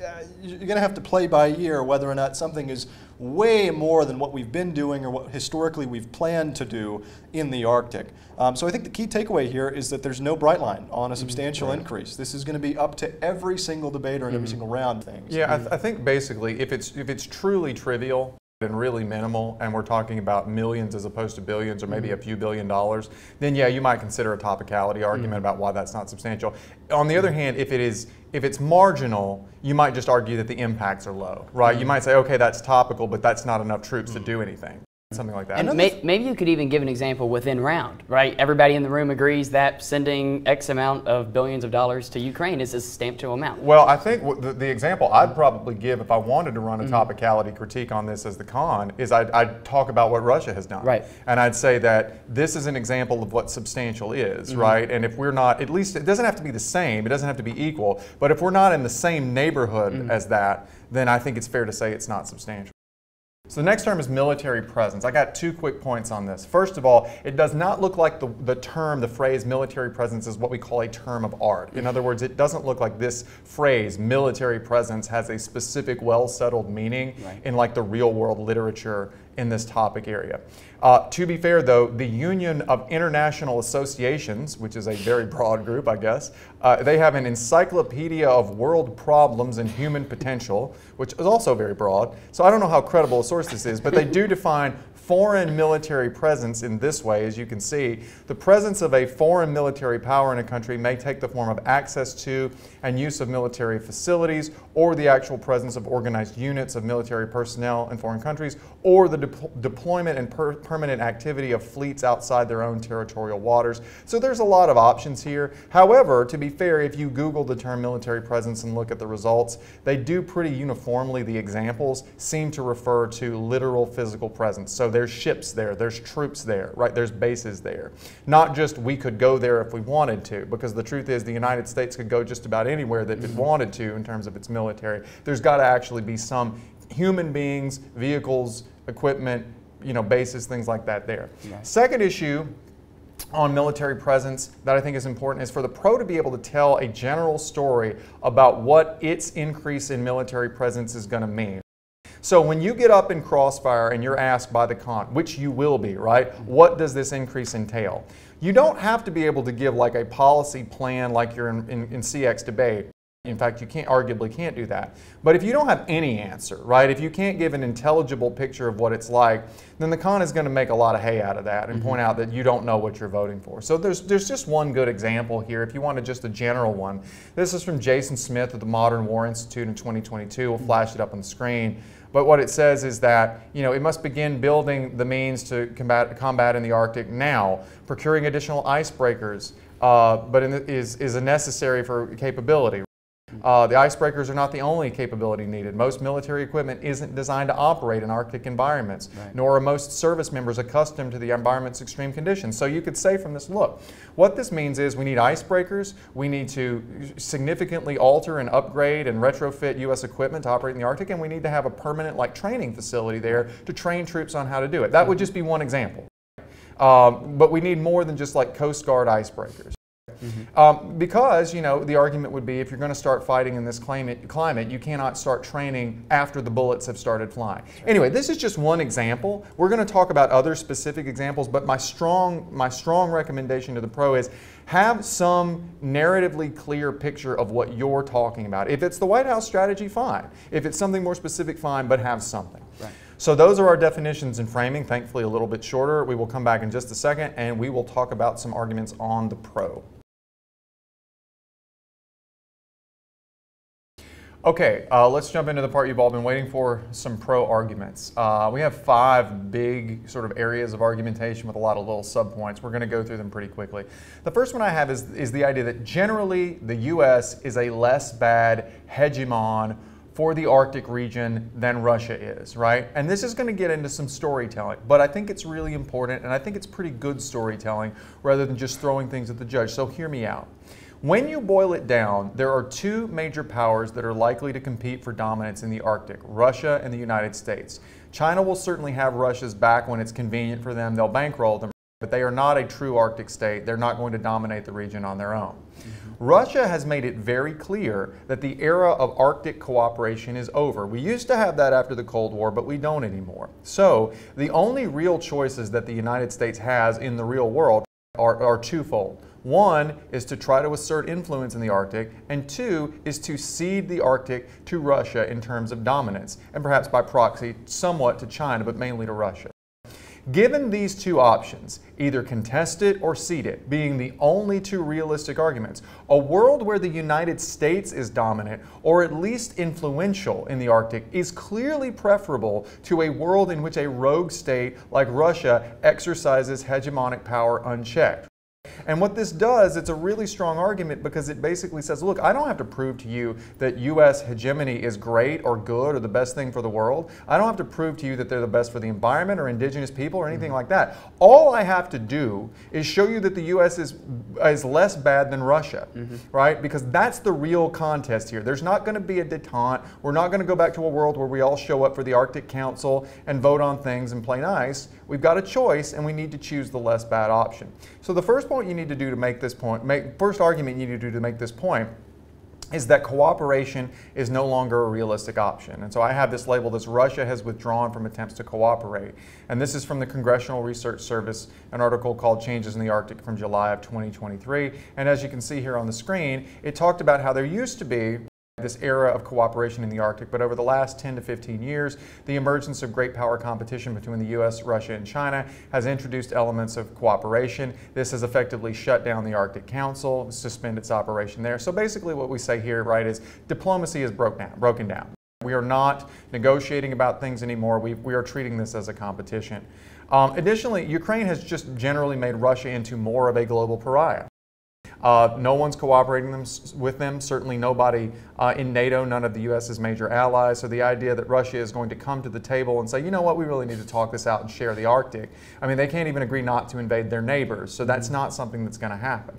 Uh, you're going to have to play by ear whether or not something is way more than what we've been doing or what historically we've planned to do in the Arctic. Um, so I think the key takeaway here is that there's no bright line on a substantial mm-hmm. increase. This is going to be up to every single debater and mm-hmm. every single round things. Yeah, I, th I think basically if it's, if it's truly trivial and really minimal, and we're talking about millions as opposed to billions or maybe mm-hmm. a few billion dollars, then yeah, you might consider a topicality argument mm-hmm. about why that's not substantial. On the other hand, if it is, if it's marginal, you might just argue that the impacts are low, right? Mm-hmm. You might say, okay, that's topical, but that's not enough troops mm-hmm. to do anything. something like that. And may, maybe you could even give an example within round, right? Everybody in the room agrees that sending X amount of billions of dollars to Ukraine is a substantial amount. Well, I think the, the example I'd probably give if I wanted to run a topicality critique on this as the con is I'd, I'd talk about what Russia has done. Right. And I'd say that this is an example of what substantial is, mm-hmm. right? And if we're not, at least it doesn't have to be the same, it doesn't have to be equal, but if we're not in the same neighborhood mm-hmm. as that, then I think it's fair to say it's not substantial. So the next term is military presence. I got two quick points on this. First of all, it does not look like the, the term, the phrase military presence is what we call a term of art. In other words, it doesn't look like this phrase, military presence, has a specific well-settled meaning right. in like the real world literature in this topic area. Uh, to be fair though, the Union of International Associations, which is a very broad group I guess, uh, they have an encyclopedia of world problems and human potential, which is also very broad, so I don't know how credible a source this is, but they do define foreign military presence in this way, as you can see. The presence of a foreign military power in a country may take the form of access to and use of military facilities, or the actual presence of organized units of military personnel in foreign countries, or the de- deployment and per- permanent activity of fleets outside their own territorial waters. So there's a lot of options here. However, to be fair, if you Google the term military presence and look at the results, they do pretty uniformly, the examples seem to refer to literal physical presence. So there's ships there, there's troops there, right? There's bases there. Not just we could go there if we wanted to, because the truth is the United States could go just about anywhere that it wanted to in terms of its military. There's got to actually be some human beings, vehicles, equipment, you know, bases, things like that there. Yeah. Second issue on military presence that I think is important is for the pro to be able to tell a general story about what its increase in military presence is going to mean. So when you get up in crossfire and you're asked by the con, which you will be, right, what does this increase entail? You don't have to be able to give like a policy plan like you're in, in, in C X debate. In fact, you can't, arguably can't do that. But if you don't have any answer, right, if you can't give an intelligible picture of what it's like, then the con is going to make a lot of hay out of that and mm-hmm. point out that you don't know what you're voting for. So there's, there's just one good example here, if you wanted just a general one. This is from Jason Smith of the Modern War Institute in twenty twenty-two. We'll mm-hmm. flash it up on the screen. But what it says is that, you know, it must begin building the means to combat, combat in the Arctic now. Procuring additional icebreakers uh, but in the, is, is a necessary for capability. Uh, the icebreakers are not the only capability needed. Most military equipment isn't designed to operate in Arctic environments, right. nor are most service members accustomed to the environment's extreme conditions. So you could say from this, look, what this means is we need icebreakers, we need to significantly alter and upgrade and retrofit U S equipment to operate in the Arctic, and we need to have a permanent like training facility there to train troops on how to do it. That would just be one example. Um, but we need more than just like Coast Guard icebreakers. Mm-hmm. um, because, you know, the argument would be if you're going to start fighting in this climate, climate, you cannot start training after the bullets have started flying. Sure. Anyway, this is just one example. We're going to talk about other specific examples, but my strong, my strong recommendation to the pro is have some narratively clear picture of what you're talking about. If it's the White House strategy, fine. If it's something more specific, fine, but have something. Right. So those are our definitions and framing, thankfully a little bit shorter. We will come back in just a second and we will talk about some arguments on the pro. Okay, uh, let's jump into the part you've all been waiting for, some pro arguments. Uh, we have five big sort of areas of argumentation with a lot of little subpoints. We're going to go through them pretty quickly. The first one I have is, is the idea that generally the U S is a less bad hegemon for the Arctic region than Russia is, right? And this is going to get into some storytelling, but I think it's really important and I think it's pretty good storytelling rather than just throwing things at the judge, so hear me out. When you boil it down, there are two major powers that are likely to compete for dominance in the Arctic, Russia and the United States. China will certainly have Russia's back when it's convenient for them. They'll bankroll them, but they are not a true Arctic state. They're not going to dominate the region on their own. Russia has made it very clear that the era of Arctic cooperation is over. We used to have that after the Cold War, but we don't anymore. So the only real choices that the United States has in the real world are, are twofold. One is to try to assert influence in the Arctic, and two is to cede the Arctic to Russia in terms of dominance, and perhaps by proxy somewhat to China, but mainly to Russia. Given these two options, either contest it or cede it, being the only two realistic arguments, a world where the United States is dominant or at least influential in the Arctic is clearly preferable to a world in which a rogue state like Russia exercises hegemonic power unchecked. And what this does, it's a really strong argument because it basically says, look, I don't have to prove to you that U S hegemony is great or good or the best thing for the world. I don't have to prove to you that they're the best for the environment or indigenous people or anything like that. All I have to do is show you that the U S is, is less bad than Russia, mm-hmm. right? Because that's the real contest here. There's not going to be a detente. We're not going to go back to a world where we all show up for the Arctic Council and vote on things and play nice. We've got a choice, and we need to choose the less bad option. So the first point you need to do to make this point, make, first argument you need to do to make this point is that cooperation is no longer a realistic option. And so I have this label as Russia has withdrawn from attempts to cooperate. And this is from the Congressional Research Service, an article called Changes in the Arctic from July of twenty twenty-three. And as you can see here on the screen, it talked about how there used to be this era of cooperation in the Arctic, but over the last ten to fifteen years, the emergence of great power competition between the U S, Russia, and China has introduced elements of cooperation. This has effectively shut down the Arctic Council, suspended its operation there. So basically what we say here, right, is diplomacy is broke down, broken down. We are not negotiating about things anymore. We, we are treating this as a competition. Um, additionally, Ukraine has just generally made Russia into more of a global pariah. Uh, no one's cooperating them, with them, certainly nobody uh, in NATO, none of the U S's major allies. So the idea that Russia is going to come to the table and say, you know what, we really need to talk this out and share the Arctic. I mean, they can't even agree not to invade their neighbors, so that's not something that's going to happen.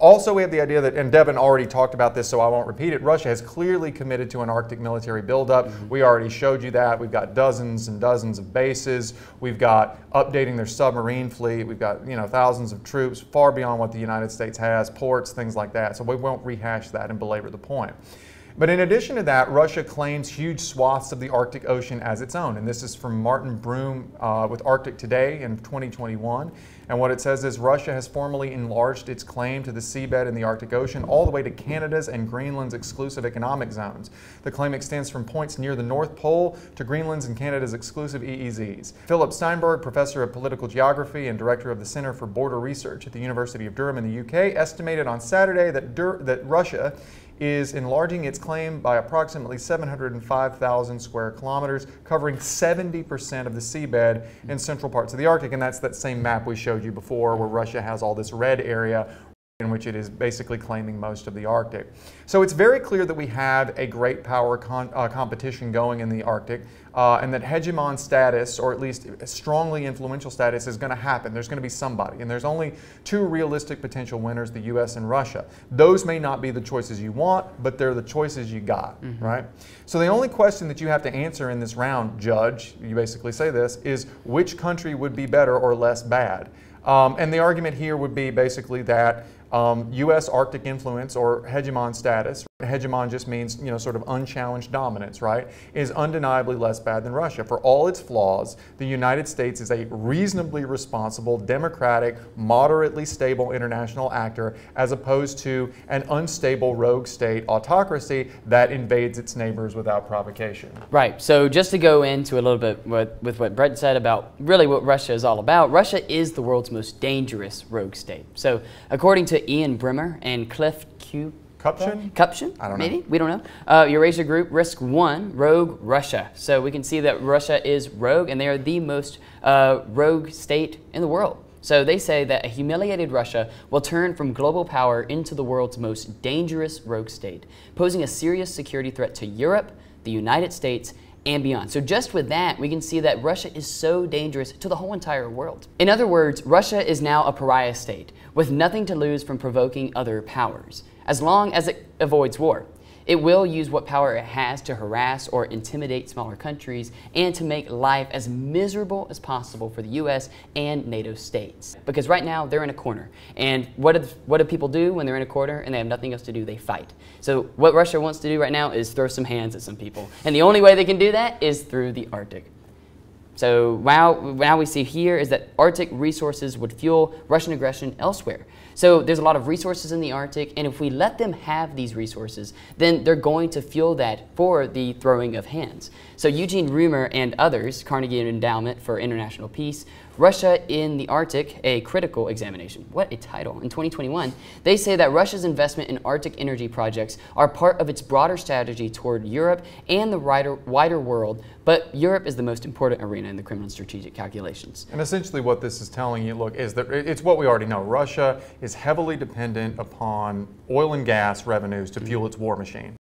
Also, we have the idea that, and Devin already talked about this, so I won't repeat it, Russia has clearly committed to an Arctic military buildup. Mm-hmm. We already showed you that. We've got dozens and dozens of bases. We've got updating their submarine fleet. We've got, you know, thousands of troops, far beyond what the United States has, ports, things like that. So we won't rehash that and belabor the point. But in addition to that, Russia claims huge swaths of the Arctic Ocean as its own. And this is from Martin Broom uh, with Arctic Today in twenty twenty-one. And what it says is Russia has formally enlarged its claim to the seabed in the Arctic Ocean all the way to Canada's and Greenland's exclusive economic zones. The claim extends from points near the North Pole to Greenland's and Canada's exclusive E E Zs. Philip Steinberg, professor of political geography and director of the Center for Border Research at the University of Durham in the U K, estimated on Saturday that, Dur that Russia is enlarging its claim by approximately seven hundred five thousand square kilometers, covering seventy percent of the seabed in central parts of the Arctic. And that's that same map we showed you before where Russia has all this red area in which it is basically claiming most of the Arctic. So it's very clear that we have a great power con uh, competition going in the Arctic uh, and that hegemon status, or at least strongly influential status, is going to happen. There's going to be somebody. And there's only two realistic potential winners, the U S and Russia. Those may not be the choices you want, but they're the choices you got, mm-hmm. right? So the only question that you have to answer in this round, Judge, you basically say this, is which country would be better or less bad? Um, and the argument here would be basically that Um, U S Arctic influence or hegemon status, hegemon just means, you know, sort of unchallenged dominance, right, is undeniably less bad than Russia. For all its flaws, the United States is a reasonably responsible, democratic, moderately stable international actor as opposed to an unstable rogue state autocracy that invades its neighbors without provocation. Right. So just to go into a little bit with, with what Brett said about really what Russia is all about, Russia is the world's most dangerous rogue state. So according to Ian Brimmer and Cliff Q. Kupchin? Kupchin? I don't know. Maybe? We don't know. Uh, Eurasia Group, Risk One, Rogue Russia. So we can see that Russia is rogue, and they are the most uh, rogue state in the world. So they say that a humiliated Russia will turn from global power into the world's most dangerous rogue state, posing a serious security threat to Europe, the United States, and beyond. So just with that, we can see that Russia is so dangerous to the whole entire world. In other words, Russia is now a pariah state with nothing to lose from provoking other powers, as long as it avoids war. It will use what power it has to harass or intimidate smaller countries and to make life as miserable as possible for the U S and NATO states. Because right now, they're in a corner. And what do, what do people do when they're in a corner and they have nothing else to do? They fight. So what Russia wants to do right now is throw some hands at some people. And the only way they can do that is through the Arctic. So now, now we see here is that Arctic resources would fuel Russian aggression elsewhere. So there's a lot of resources in the Arctic, and if we let them have these resources, then they're going to fuel that for the throwing of hands. So Eugene Rumer and others, Carnegie Endowment for International Peace, Russia in the Arctic, a Critical Examination. What a title. In twenty twenty-one, they say that Russia's investment in Arctic energy projects are part of its broader strategy toward Europe and the wider, wider world, but Europe is the most important arena in the criminal strategic calculations. And essentially what this is telling you, look, is that it's what we already know. Russia is heavily dependent upon oil and gas revenues to fuel its war machine.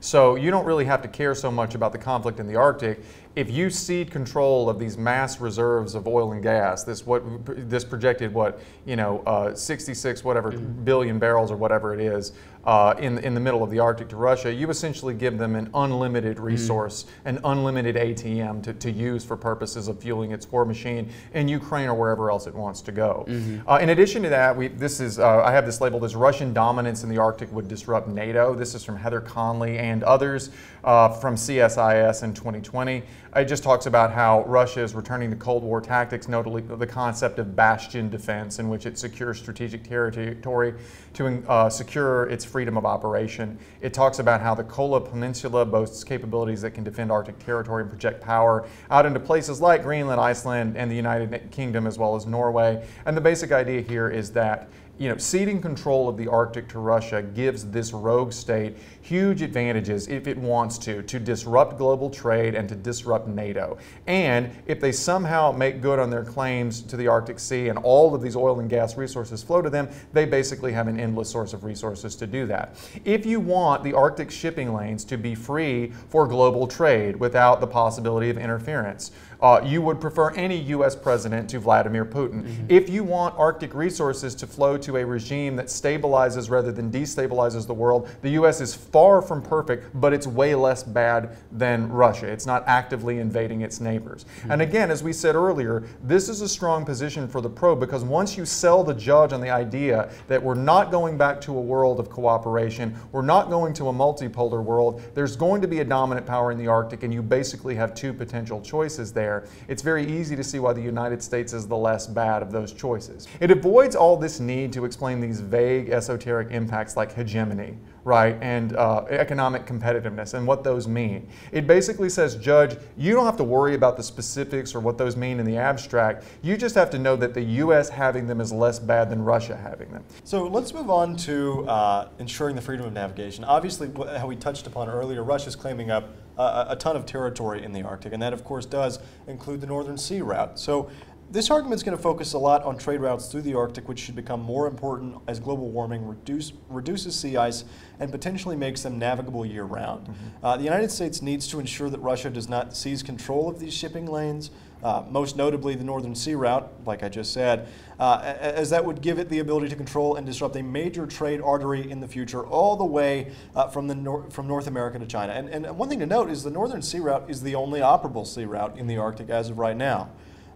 So you don't really have to care so much about the conflict in the Arctic. If you cede control of these mass reserves of oil and gas, this what this projected what you know uh, sixty-six whatever mm-hmm. billion barrels or whatever it is uh, in in the middle of the Arctic to Russia, you essentially give them an unlimited resource, mm-hmm. an unlimited A T M to, to use for purposes of fueling its war machine in Ukraine or wherever else it wants to go. Mm-hmm. uh, in addition to that, we this is uh, I have this labeled as Russian dominance in the Arctic would disrupt NATO. This is from Heather Conley and others uh, from C S I S in twenty twenty. It just talks about how Russia is returning to Cold War tactics, notably the concept of bastion defense, in which it secures strategic territory to uh, secure its freedom of operation. It talks about how the Kola Peninsula boasts capabilities that can defend Arctic territory and project power out into places like Greenland, Iceland, and the United Kingdom, as well as Norway. And the basic idea here is that you know, ceding control of the Arctic to Russia gives this rogue state huge advantages, if it wants to, to disrupt global trade and to disrupt NATO. And if they somehow make good on their claims to the Arctic Sea and all of these oil and gas resources flow to them, they basically have an endless source of resources to do that. If you want the Arctic shipping lanes to be free for global trade without the possibility of interference, Uh, you would prefer any U S president to Vladimir Putin. Mm-hmm. If you want Arctic resources to flow to a regime that stabilizes rather than destabilizes the world, the U S is far from perfect, but it's way less bad than Russia. It's not actively invading its neighbors. Mm-hmm. And again, as we said earlier, this is a strong position for the pro, because once you sell the judge on the idea that we're not going back to a world of cooperation, we're not going to a multipolar world, there's going to be a dominant power in the Arctic, and you basically have two potential choices there. It's very easy to see why the United States is the less bad of those choices. It avoids all this need to explain these vague esoteric impacts like hegemony, right, and uh, economic competitiveness and what those mean. It basically says, Judge, you don't have to worry about the specifics or what those mean in the abstract. You just have to know that the U S having them is less bad than Russia having them. So let's move on to uh, ensuring the freedom of navigation. Obviously, how we touched upon earlier, Russia's claiming up Uh, a ton of territory in the Arctic, and that of course does include the Northern Sea Route. So this argument is going to focus a lot on trade routes through the Arctic, which should become more important as global warming reduce, reduces sea ice and potentially makes them navigable year-round. Mm-hmm. uh, the United States needs to ensure that Russia does not seize control of these shipping lanes, Uh, most notably the Northern Sea Route, like I just said, uh, as that would give it the ability to control and disrupt a major trade artery in the future, all the way uh, from, the nor from North America to China. And, and one thing to note is the Northern Sea Route is the only operable sea route in the Arctic as of right now.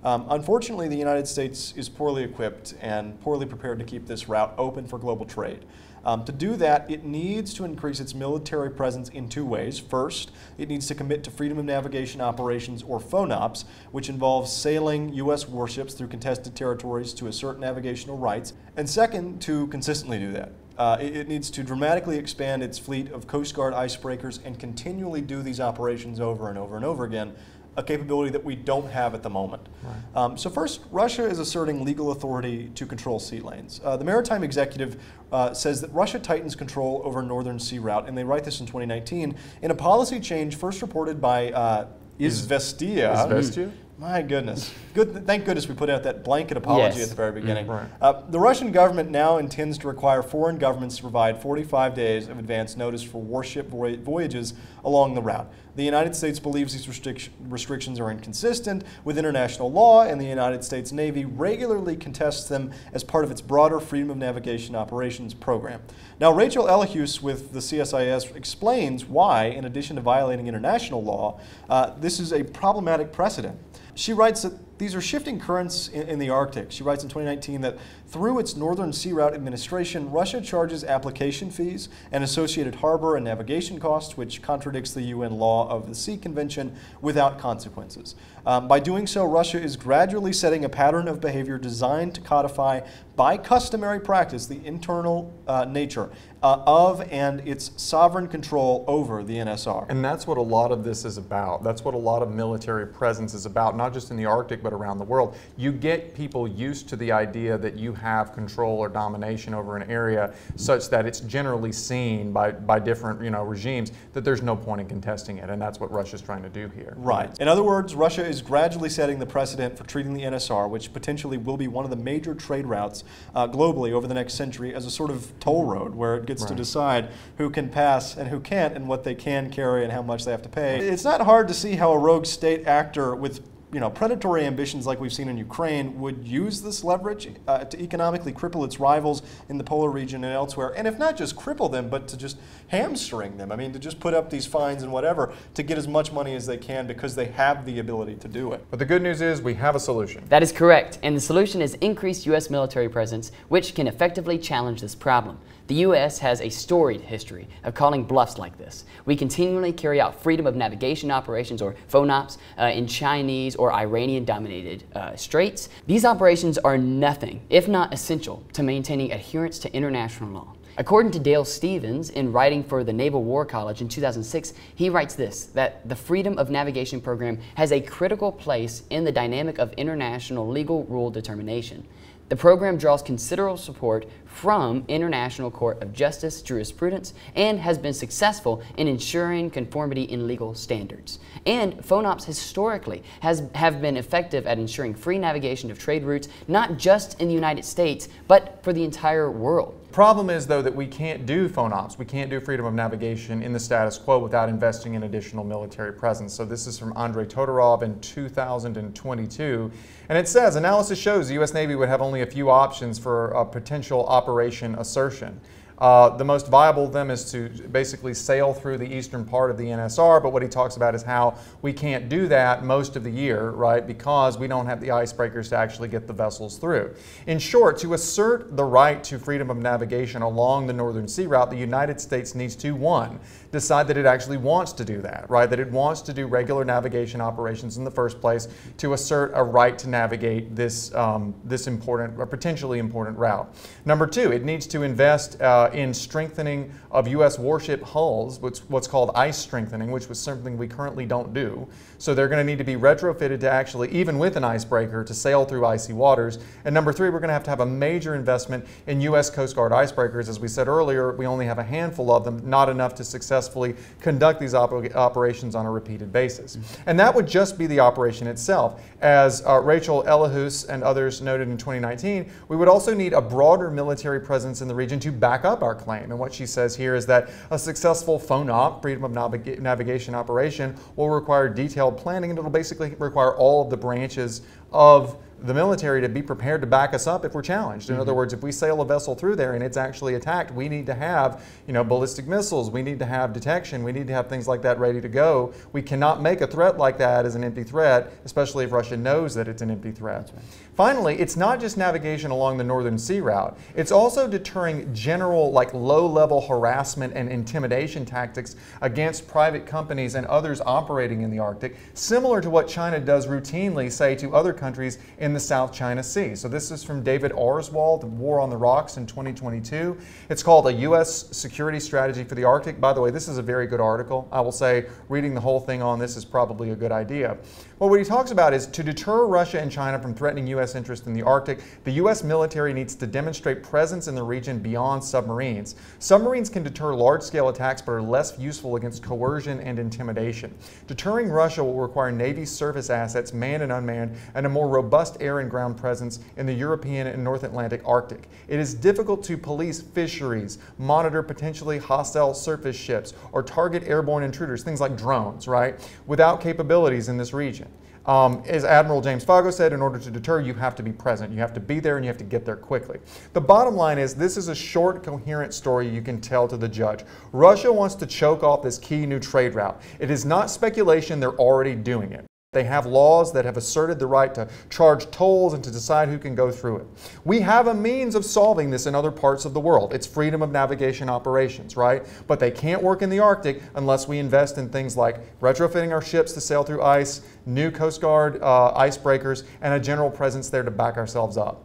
Um, unfortunately, the United States is poorly equipped and poorly prepared to keep this route open for global trade. Um, to do that, it needs to increase its military presence in two ways. First, it needs to commit to Freedom of Navigation Operations, or FONOPS, which involves sailing U S warships through contested territories to assert navigational rights. And second, to consistently do that. Uh, it, it needs to dramatically expand its fleet of Coast Guard icebreakers and continually do these operations over and over and over again, a capability that we don't have at the moment. Right. Um, so first, Russia is asserting legal authority to control sea lanes. Uh, the Maritime Executive uh, says that Russia tightens control over Northern Sea Route, and they write this in twenty nineteen, in a policy change first reported by uh, Izvestia. Izvestia? Mm. My goodness. Good, thank goodness we put out that blanket apology yes. at the very beginning. Mm, right. uh, the Russian government now intends to require foreign governments to provide forty-five days of advance notice for warship voy voyages along the route. The United States believes these restric restrictions are inconsistent with international law, and the United States Navy regularly contests them as part of its broader Freedom of Navigation Operations program. Now, Rachel Ellehuus with the C S I S explains why, in addition to violating international law, uh, this is a problematic precedent. She writes that these are shifting currents in, in the Arctic. She writes in twenty nineteen that through its Northern Sea Route administration, Russia charges application fees and associated harbor and navigation costs, which contradicts the U N law of the Sea Convention, without consequences. Um, by doing so, Russia is gradually setting a pattern of behavior designed to codify, by customary practice, the internal uh, nature uh, of and its sovereign control over the N S R. And that's what a lot of this is about. That's what a lot of military presence is about, not just in the Arctic, but around the world. You get people used to the idea that you have control or domination over an area such that it's generally seen by, by different you know, regimes that there's no point in contesting it, and that's what Russia's trying to do here. Right. In other words, Russia is gradually setting the precedent for treating the N S R, which potentially will be one of the major trade routes uh, globally over the next century, as a sort of toll road where it gets right. to decide who can pass and who can't, and what they can carry and how much they have to pay. It's not hard to see how a rogue state actor with you know, predatory ambitions like we've seen in Ukraine would use this leverage uh, to economically cripple its rivals in the polar region and elsewhere, and if not just cripple them, but to just hamstring them. I mean, to just put up these fines and whatever to get as much money as they can because they have the ability to do it. But the good news is we have a solution. That is correct, and the solution is increased U S military presence, which can effectively challenge this problem. The U S has a storied history of calling bluffs like this. We continually carry out freedom of navigation operations, or FONOPS, uh, in Chinese or Iranian-dominated uh, straits. These operations are nothing, if not essential, to maintaining adherence to international law. According to Dale Stevens, in writing for the Naval War College in two thousand six, he writes this, that the Freedom of Navigation program has a critical place in the dynamic of international legal rule determination. The program draws considerable support from International Court of Justice jurisprudence and has been successful in ensuring conformity in legal standards. And FONOPS historically has, have been effective at ensuring free navigation of trade routes, not just in the United States, but for the entire world. The problem is, though, that we can't do FONOPS, we can't do freedom of navigation in the status quo without investing in additional military presence. So this is from Andrei Todorov in two thousand twenty-two, and it says, analysis shows the U S Navy would have only a few options for a potential operation assertion. Uh, the most viable of them is to basically sail through the eastern part of the N S R, but what he talks about is how we can't do that most of the year, right, because we don't have the icebreakers to actually get the vessels through. In short, to assert the right to freedom of navigation along the Northern Sea Route, the United States needs to, one, decide that it actually wants to do that, right, that it wants to do regular navigation operations in the first place to assert a right to navigate this, um, this important or potentially important route. Number two, it needs to invest uh, in strengthening of U S warship hulls, what's, what's called ice strengthening, which was something we currently don't do. So they're going to need to be retrofitted to actually, even with an icebreaker, to sail through icy waters. And number three, we're going to have to have a major investment in U S Coast Guard icebreakers. As we said earlier, we only have a handful of them, not enough to successfully conduct these op operations on a repeated basis. And that would just be the operation itself. As uh, Rachel Ellehuus and others noted in twenty nineteen, we would also need a broader military presence in the region to back up our claim. And what she says here is that a successful FONOP, freedom of naviga navigation operation, will require detailed planning, and it'll basically require all of the branches of the military to be prepared to back us up if we're challenged. In mm-hmm. other words, if we sail a vessel through there and it's actually attacked, we need to have, you know, ballistic missiles, we need to have detection, we need to have things like that ready to go. We cannot make a threat like that as an empty threat, especially if Russia knows that it's an empty threat. Right. Finally, it's not just navigation along the Northern Sea Route. It's also deterring general, like, low-level harassment and intimidation tactics against private companies and others operating in the Arctic, similar to what China does routinely, say, to other countries in the South China Sea. So this is from David Orswald, War on the Rocks in twenty twenty-two. It's called A U S Security Strategy for the Arctic. By the way, this is a very good article. I will say reading the whole thing on this is probably a good idea. But what he talks about is to deter Russia and China from threatening U S interests in the Arctic, the U S military needs to demonstrate presence in the region beyond submarines. Submarines can deter large-scale attacks but are less useful against coercion and intimidation. Deterring Russia will require Navy surface assets, manned and unmanned, and a more robust air and ground presence in the European and North Atlantic Arctic. It is difficult to police fisheries, monitor potentially hostile surface ships, or target airborne intruders, things like drones, right, without capabilities in this region. Um, as Admiral James Fargo said, in order to deter, you have to be present. You have to be there and you have to get there quickly. The bottom line is this is a short, coherent story you can tell to the judge. Russia wants to choke off this key new trade route. It is not speculation, they're already doing it. They have laws that have asserted the right to charge tolls and to decide who can go through it. We have a means of solving this in other parts of the world. It's freedom of navigation operations, right? But they can't work in the Arctic unless we invest in things like retrofitting our ships to sail through ice, new Coast Guard uh, icebreakers, and a general presence there to back ourselves up.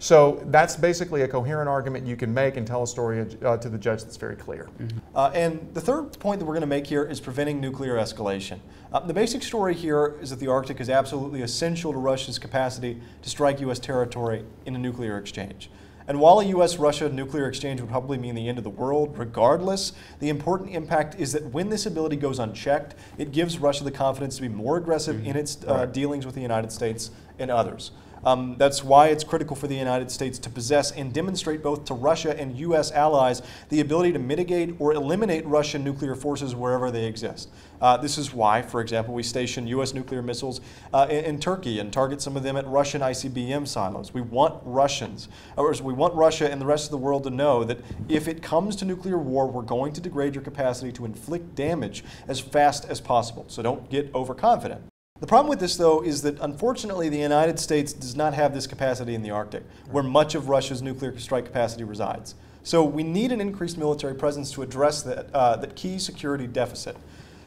So that's basically a coherent argument you can make and tell a story uh, to the judge that's very clear. Mm-hmm. uh, and the third point that we're going to make here is preventing nuclear escalation. Uh, the basic story here is that the Arctic is absolutely essential to Russia's capacity to strike U S territory in a nuclear exchange. And while a U S Russia nuclear exchange would probably mean the end of the world, regardless, the important impact is that when this ability goes unchecked, it gives Russia the confidence to be more aggressive mm-hmm. in its uh, right. dealings with the United States and others. Um, that's why it's critical for the United States to possess and demonstrate both to Russia and U S allies the ability to mitigate or eliminate Russian nuclear forces wherever they exist. Uh, this is why, for example, we station U S nuclear missiles uh, in, in Turkey and target some of them at Russian I C B M silos. We want Russians, or we want Russia and the rest of the world to know that if it comes to nuclear war, we're going to degrade your capacity to inflict damage as fast as possible. So don't get overconfident. The problem with this, though, is that unfortunately the United States does not have this capacity in the Arctic, where much of Russia's nuclear strike capacity resides. So we need an increased military presence to address that, uh, that key security deficit.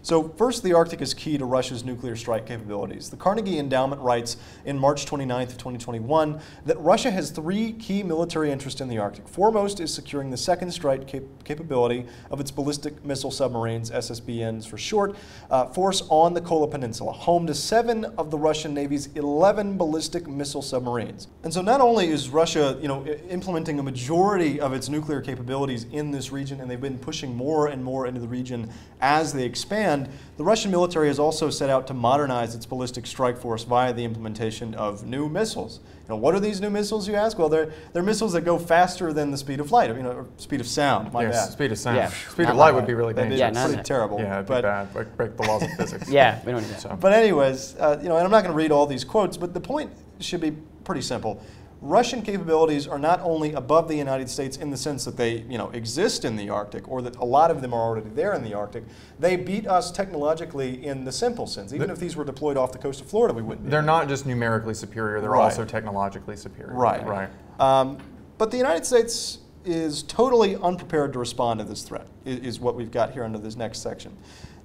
So first, the Arctic is key to Russia's nuclear strike capabilities. The Carnegie Endowment writes in March twenty-ninth of twenty twenty-one that Russia has three key military interests in the Arctic. Foremost is securing the second strike cap capability of its ballistic missile submarines, S S B Ns for short, uh, force on the Kola Peninsula, home to seven of the Russian Navy's eleven ballistic missile submarines. And so not only is Russia, you know, implementing a majority of its nuclear capabilities in this region, and they've been pushing more and more into the region as they expand, and the Russian military has also set out to modernize its ballistic strike force via the implementation of new missiles. You know, what are these new missiles, you ask? Well, they're, they're missiles that go faster than the speed of light, you know, or speed of sound, my yes, bad. speed of sound. Yeah. Speed not of light would be really dangerous. Yeah, it's pretty it. terrible. Yeah, it'd be bad. Break, break the laws of physics. Yeah, we don't need that. So. But anyways, uh, you know, and I'm not going to read all these quotes, but the point should be pretty simple. Russian capabilities are not only above the United States in the sense that they, you know, exist in the Arctic, or that a lot of them are already there in the Arctic. They beat us technologically in the simple sense. Even the, if these were deployed off the coast of Florida, we wouldn't be. They're not just numerically superior, they're right. also technologically superior. Right. Right. Um, but the United States is totally unprepared to respond to this threat, is, is what we've got here under this next section.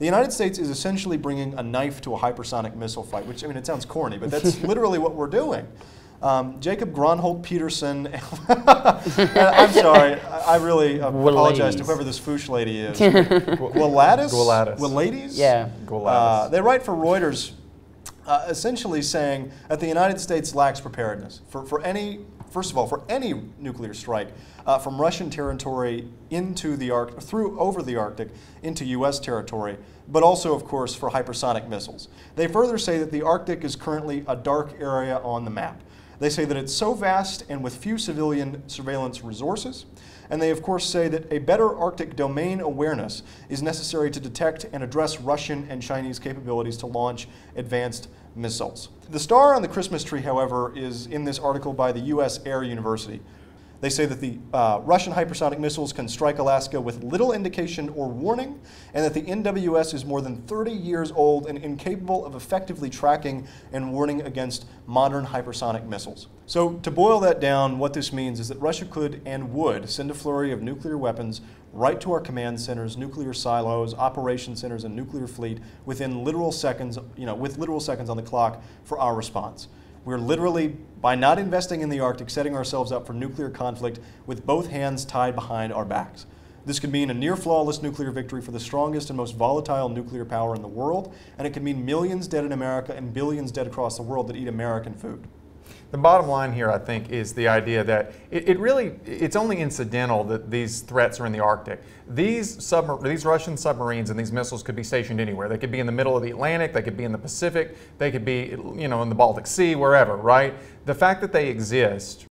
The United States is essentially bringing a knife to a hypersonic missile fight, which, I mean, it sounds corny, but that's literally what we're doing. Um, Jacob Gronholt Peterson, I'm sorry, I, I really uh, apologize to whoever this foosh lady is. Gwladys? Gwladys. Gwladys? Yeah. Gwladys. Uh, they write for Reuters uh, essentially saying that the United States lacks preparedness for, for any, first of all, for any nuclear strike uh, from Russian territory into the Arctic, through over the Arctic into U S territory, but also, of course, for hypersonic missiles. They further say that the Arctic is currently a dark area on the map. They say that it's so vast and with few civilian surveillance resources. And they, of course, say that a better Arctic domain awareness is necessary to detect and address Russian and Chinese capabilities to launch advanced missiles. The star on the Christmas tree, however, is in this article by the U S Air University. They say that the uh, Russian hypersonic missiles can strike Alaska with little indication or warning, and that the N W S is more than thirty years old and incapable of effectively tracking and warning against modern hypersonic missiles. So to boil that down, what this means is that Russia could and would send a flurry of nuclear weapons right to our command centers, nuclear silos, operation centers, and nuclear fleet within literal seconds, you know, with literal seconds on the clock for our response. We're literally, by not investing in the Arctic, setting ourselves up for nuclear conflict with both hands tied behind our backs. This could mean a near flawless nuclear victory for the strongest and most volatile nuclear power in the world, and it could mean millions dead in America and billions dead across the world that eat American food. The bottom line here, I think, is the idea that it, it really, it's only incidental that these threats are in the Arctic. These, sub, these Russian submarines and these missiles could be stationed anywhere. They could be in the middle of the Atlantic, they could be in the Pacific, they could be, you know, in the Baltic Sea, wherever, right? The fact that they exist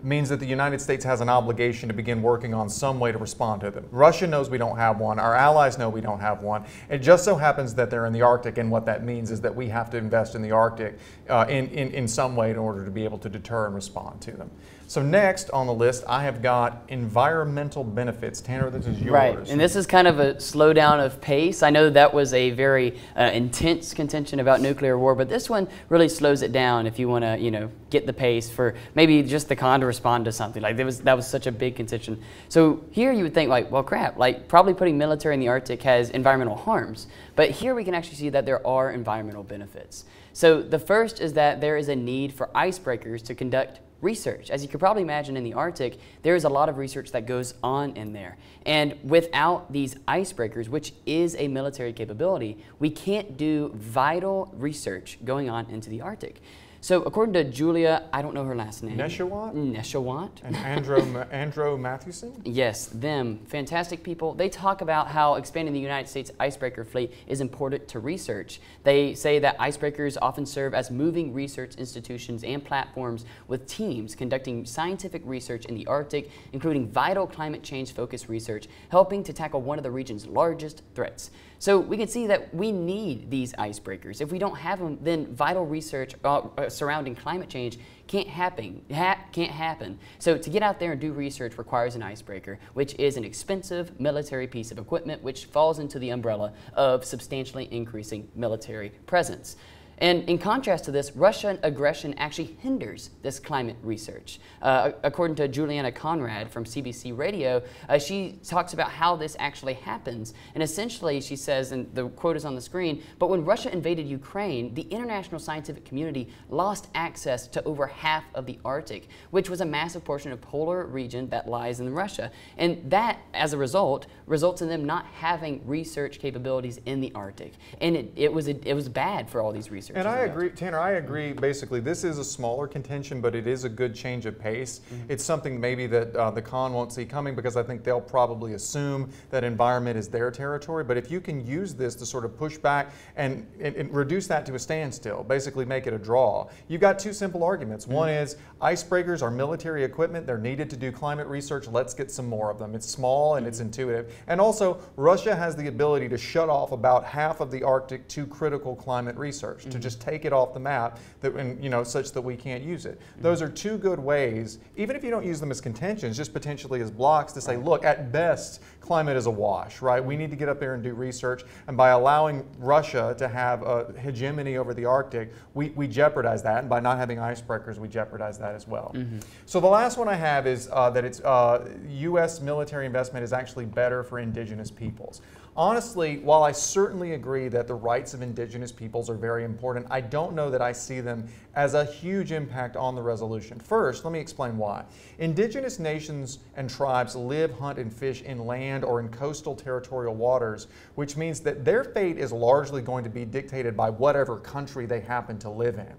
means that the United States has an obligation to begin working on some way to respond to them. Russia knows we don't have one. Our allies know we don't have one. It just so happens that they're in the Arctic, and what that means is that we have to invest in the Arctic uh, in, in, in some way in order to be able to deter and respond to them. So next on the list, I have got environmental benefits. Tanner, this is yours. Right, and this is kind of a slowdown of pace. I know that was a very uh, intense contention about nuclear war, but this one really slows it down if you want to, you know, get the pace for maybe just the con to respond to something. Like, there was, that was such a big contention. So here you would think, like, well, crap, like, probably putting military in the Arctic has environmental harms. But here we can actually see that there are environmental benefits. So the first is that there is a need for icebreakers to conduct research. As you could probably imagine, in the Arctic, there is a lot of research that goes on in there. And without these icebreakers, which is a military capability, we can't do vital research going on into the Arctic. So according to Julia, I don't know her last name. Neshawat? Neshawat. And Andrew, Andrew Mathewson? Yes, them. Fantastic people. They talk about how expanding the United States icebreaker fleet is important to research. They say that icebreakers often serve as moving research institutions and platforms with teams conducting scientific research in the Arctic, including vital climate change-focused research, helping to tackle one of the region's largest threats. So we can see that we need these icebreakers. If we don't have them, then vital research uh, surrounding climate change can't happen. Ha can't happen. So to get out there and do research requires an icebreaker, which is an expensive military piece of equipment which falls into the umbrella of substantially increasing military presence. And in contrast to this, Russian aggression actually hinders this climate research. Uh, according to Juliana Conrad from C B C Radio, uh, she talks about how this actually happens. And essentially, she says, and the quote is on the screen, but when Russia invaded Ukraine, the international scientific community lost access to over half of the Arctic, which was a massive portion of polar region that lies in Russia. And that, as a result, results in them not having research capabilities in the Arctic. And it, it, was, a, it was bad for all these researchers. And I agree, Tanner, I agree. Basically, this is a smaller contention, but it is a good change of pace. Mm-hmm. It's something maybe that uh, the con won't see coming, because I think they'll probably assume that environment is their territory. But if you can use this to sort of push back and, and, and reduce that to a standstill, basically make it a draw, you've got two simple arguments. Mm-hmm. One is icebreakers are military equipment. They're needed to do climate research. Let's get some more of them. It's small and mm-hmm. it's intuitive. And also, Russia has the ability to shut off about half of the Arctic to critical climate research. Mm-hmm. To just take it off the map, that, and, you know, such that we can't use it. Mm-hmm. Those are two good ways, even if you don't use them as contentions, just potentially as blocks to say, right. look, at best, climate is a wash, right? Mm-hmm. We need to get up there and do research. And by allowing Russia to have a hegemony over the Arctic, we, we jeopardize that. And by not having icebreakers, we jeopardize that as well. Mm-hmm. So the last one I have is uh, that it's uh, U S military investment is actually better for indigenous peoples. Honestly, while I certainly agree that the rights of indigenous peoples are very important, I don't know that I see them as a huge impact on the resolution. First, let me explain why. Indigenous nations and tribes live, hunt, and fish in land or in coastal territorial waters, which means that their fate is largely going to be dictated by whatever country they happen to live in.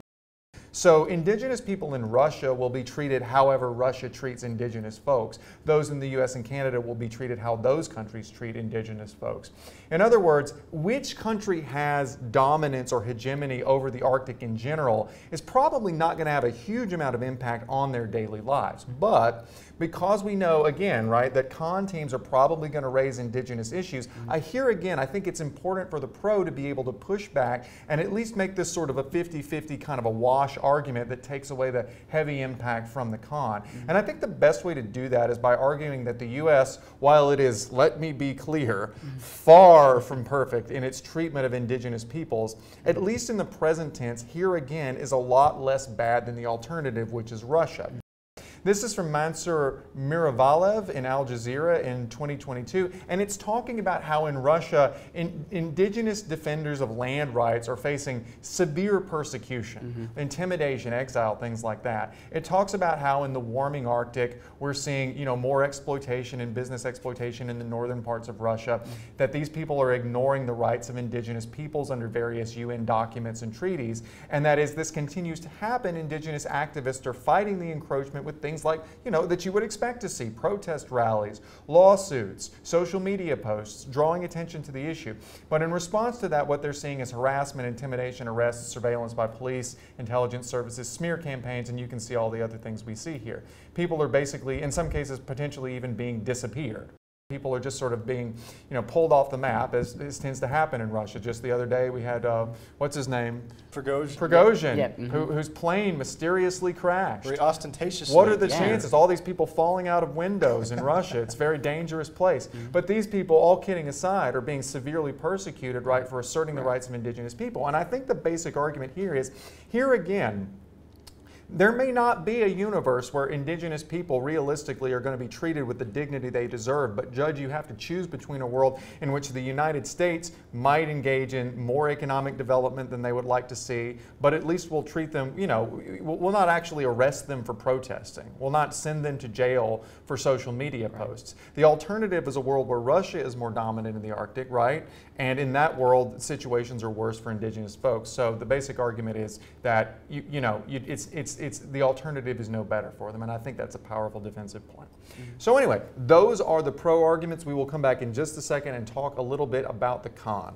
So indigenous people in Russia will be treated however Russia treats indigenous folks. Those in the U S and Canada will be treated how those countries treat indigenous folks. In other words, which country has dominance or hegemony over the Arctic in general is probably not going to have a huge amount of impact on their daily lives. But because we know, again, right, that con teams are probably going to raise indigenous issues, mm-hmm. I hear again, I think it's important for the pro to be able to push back and at least make this sort of a fifty fifty kind of a wash argument that takes away the heavy impact from the con. Mm-hmm. And I think the best way to do that is by arguing that the U S, while it is, let me be clear, far from perfect in its treatment of indigenous peoples, at least in the present tense, here again is a lot less bad than the alternative, which is Russia. This is from Mansur Miravalev in Al Jazeera in twenty twenty-two, and it's talking about how in Russia, in, indigenous defenders of land rights are facing severe persecution, mm-hmm. intimidation, exile, things like that. It talks about how in the warming Arctic, we're seeing, you know, more exploitation and business exploitation in the northern parts of Russia, mm-hmm. that these people are ignoring the rights of indigenous peoples under various U N documents and treaties, and that as this continues to happen, indigenous activists are fighting the encroachment with things Things like, you know, that you would expect to see: protest rallies, lawsuits, social media posts, drawing attention to the issue. But in response to that, what they're seeing is harassment, intimidation, arrests, surveillance by police, intelligence services, smear campaigns, and you can see all the other things we see here. People are basically, in some cases, potentially even being disappeared. People are just sort of being, you know, pulled off the map, as, as tends to happen in Russia. Just the other day, we had uh, what's his name, Prigozhin, Prigozhin, yeah. Yeah. Mm-hmm. who, whose plane mysteriously crashed. Very ostentatiously. What are the yeah. chances? All these people falling out of windows in Russia. It's a very dangerous place. Mm-hmm. But these people, all kidding aside, are being severely persecuted, right, for asserting right. the rights of indigenous people. And I think the basic argument here is, here again, There may not be a universe where indigenous people realistically are going to be treated with the dignity they deserve, but Judge, you have to choose between a world in which the United States might engage in more economic development than they would like to see, but at least we'll treat them, you know, we'll not actually arrest them for protesting. We'll not send them to jail for social media right. posts. The alternative is a world where Russia is more dominant in the Arctic, right? And in that world, situations are worse for indigenous folks. So the basic argument is that, you, you know, you, it's, it's It's, the alternative is no better for them, and I think that's a powerful defensive point. Mm-hmm. So anyway, those are the pro arguments. We will come back in just a second and talk a little bit about the con.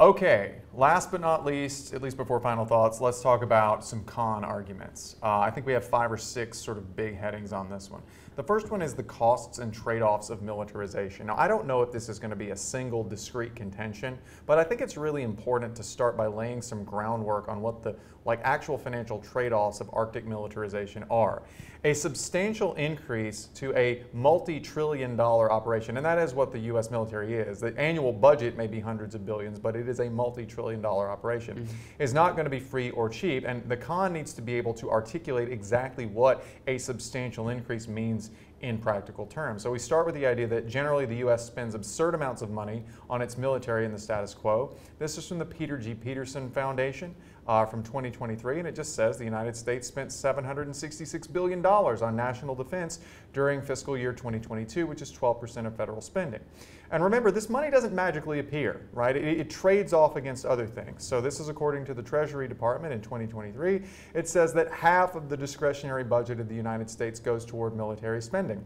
Okay, last but not least, at least before final thoughts, let's talk about some con arguments. Uh, I think we have five or six sort of big headings on this one. The first one is the costs and trade-offs of militarization. Now, I don't know if this is going to be a single discrete contention, but I think it's really important to start by laying some groundwork on what the like actual financial trade-offs of Arctic militarization are. A substantial increase to a multi-trillion dollar operation, and that is what the U S military is. The annual budget may be hundreds of billions, but it is a multi-trillion dollar operation. Mm-hmm. It's not going to be free or cheap, and the con needs to be able to articulate exactly what a substantial increase means in practical terms. So we start with the idea that generally the U S spends absurd amounts of money on its military and the status quo. This is from the Peter G. Peterson Foundation. Uh, from twenty twenty-three, and it just says the United States spent seven hundred sixty-six billion dollars on national defense during fiscal year twenty twenty-two, which is twelve percent of federal spending. And remember, this money doesn't magically appear, right? It, it trades off against other things. So this is according to the Treasury Department in twenty twenty-three. It says that half of the discretionary budget of the United States goes toward military spending.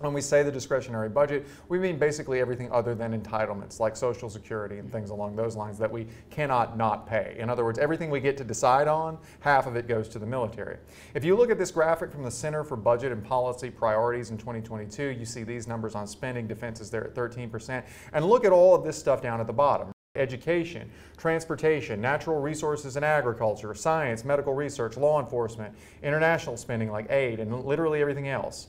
When we say the discretionary budget, we mean basically everything other than entitlements, like Social Security and things along those lines that we cannot not pay. In other words, everything we get to decide on, half of it goes to the military. If you look at this graphic from the Center for Budget and Policy Priorities in twenty twenty-two, you see these numbers on spending. Defense is there at thirteen percent. And look at all of this stuff down at the bottom. Education, transportation, natural resources and agriculture, science, medical research, law enforcement, international spending like aid, and literally everything else.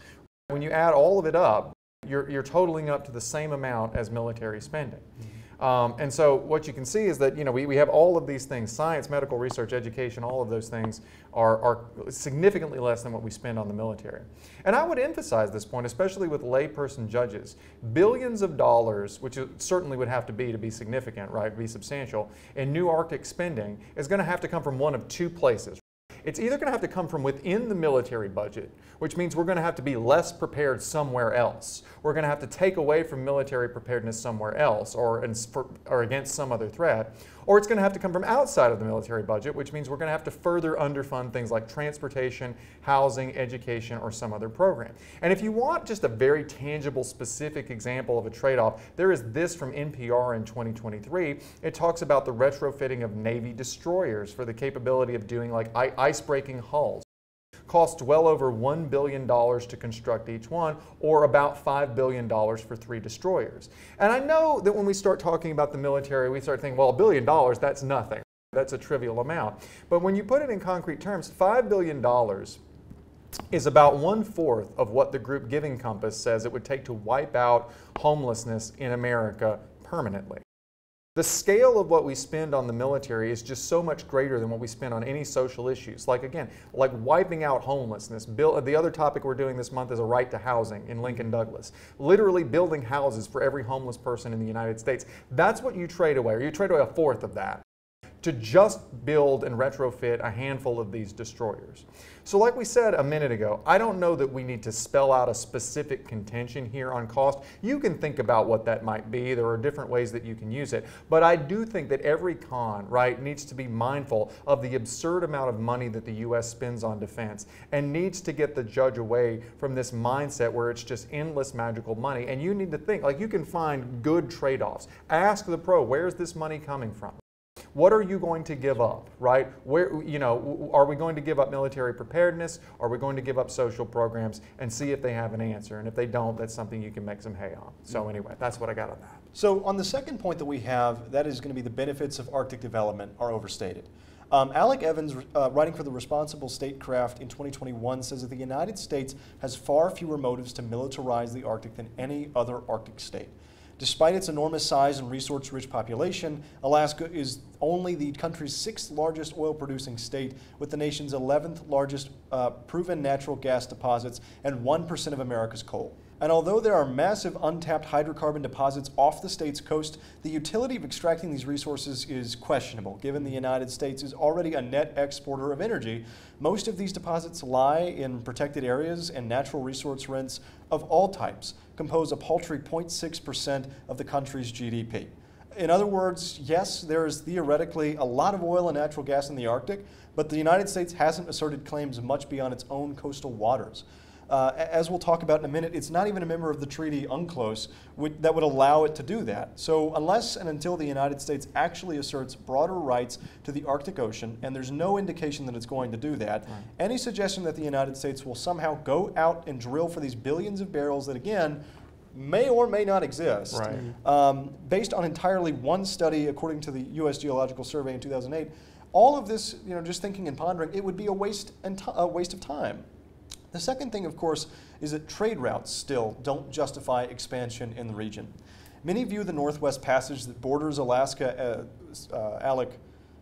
When you add all of it up, you're, you're totaling up to the same amount as military spending. Mm-hmm. um, and so what you can see is that, you know, we, we have all of these things, science, medical research, education, all of those things are, are significantly less than what we spend on the military. And I would emphasize this point, especially with layperson judges. Billions of dollars, which it certainly would have to be to be significant, right, to be substantial, in new Arctic spending is going to have to come from one of two places. It's either going to have to come from within the military budget, which means we're going to have to be less prepared somewhere else. We're going to have to take away from military preparedness somewhere else or, or against some other threat. Or it's going to have to come from outside of the military budget, which means we're going to have to further underfund things like transportation, housing, education, or some other program. And if you want just a very tangible, specific example of a trade-off, there is this from N P R in twenty twenty-three. It talks about the retrofitting of Navy destroyers for the capability of doing like ice breaking hulls. Costs well over one billion dollars to construct each one, or about five billion dollars for three destroyers. And I know that when we start talking about the military, we start thinking, well, a billion dollars, that's nothing. That's a trivial amount. But when you put it in concrete terms, five billion dollars is about one-fourth of what the group Giving Compass says it would take to wipe out homelessness in America permanently. The scale of what we spend on the military is just so much greater than what we spend on any social issues. Like again, like wiping out homelessness. Build, the other topic we're doing this month is a right to housing in Lincoln Douglas. Literally building houses for every homeless person in the United States. That's what you trade away, or you trade away a fourth of that to just build and retrofit a handful of these destroyers. So like we said a minute ago, I don't know that we need to spell out a specific contention here on cost. You can think about what that might be. There are different ways that you can use it. But I do think that every con, right, needs to be mindful of the absurd amount of money that the U S spends on defense and needs to get the judge away from this mindset where it's just endless magical money. And you need to think, like you can find good trade-offs. Ask the pro, where's this money coming from? What are you going to give up, right? Where, you know, are we going to give up military preparedness? Are we going to give up social programs? And see if they have an answer. And if they don't, that's something you can make some hay on. So anyway, that's what I got on that. So on the second point that we have, that is going to be the benefits of Arctic development are overstated. Um, Alec Evans, uh, writing for the Responsible Statecraft in twenty twenty-one, says that the United States has far fewer motives to militarize the Arctic than any other Arctic state. Despite its enormous size and resource-rich population, Alaska is only the country's sixth largest oil-producing state, with the nation's eleventh largest uh, proven natural gas deposits and one percent of America's coal. And although there are massive untapped hydrocarbon deposits off the state's coast, the utility of extracting these resources is questionable, given the United States is already a net exporter of energy. Most of these deposits lie in protected areas, and natural resource rents of all types compose a paltry zero point six percent of the country's G D P. In other words, yes, there is theoretically a lot of oil and natural gas in the Arctic, but the United States hasn't asserted claims much beyond its own coastal waters. Uh, as we'll talk about in a minute, it's not even a member of the treaty UNCLOS that would allow it to do that. So unless and until the United States actually asserts broader rights to the Arctic Ocean, and there's no indication that it's going to do that, right. Any suggestion that the United States will somehow go out and drill for these billions of barrels that, again, may or may not exist, right. um, based on entirely one study, according to the U S Geological Survey in two thousand eight, all of this, you know, just thinking and pondering, it would be a waste, and a waste of time. The second thing, of course, is that trade routes still don't justify expansion in the region. Many view the Northwest Passage that borders Alaska, uh, uh, Alec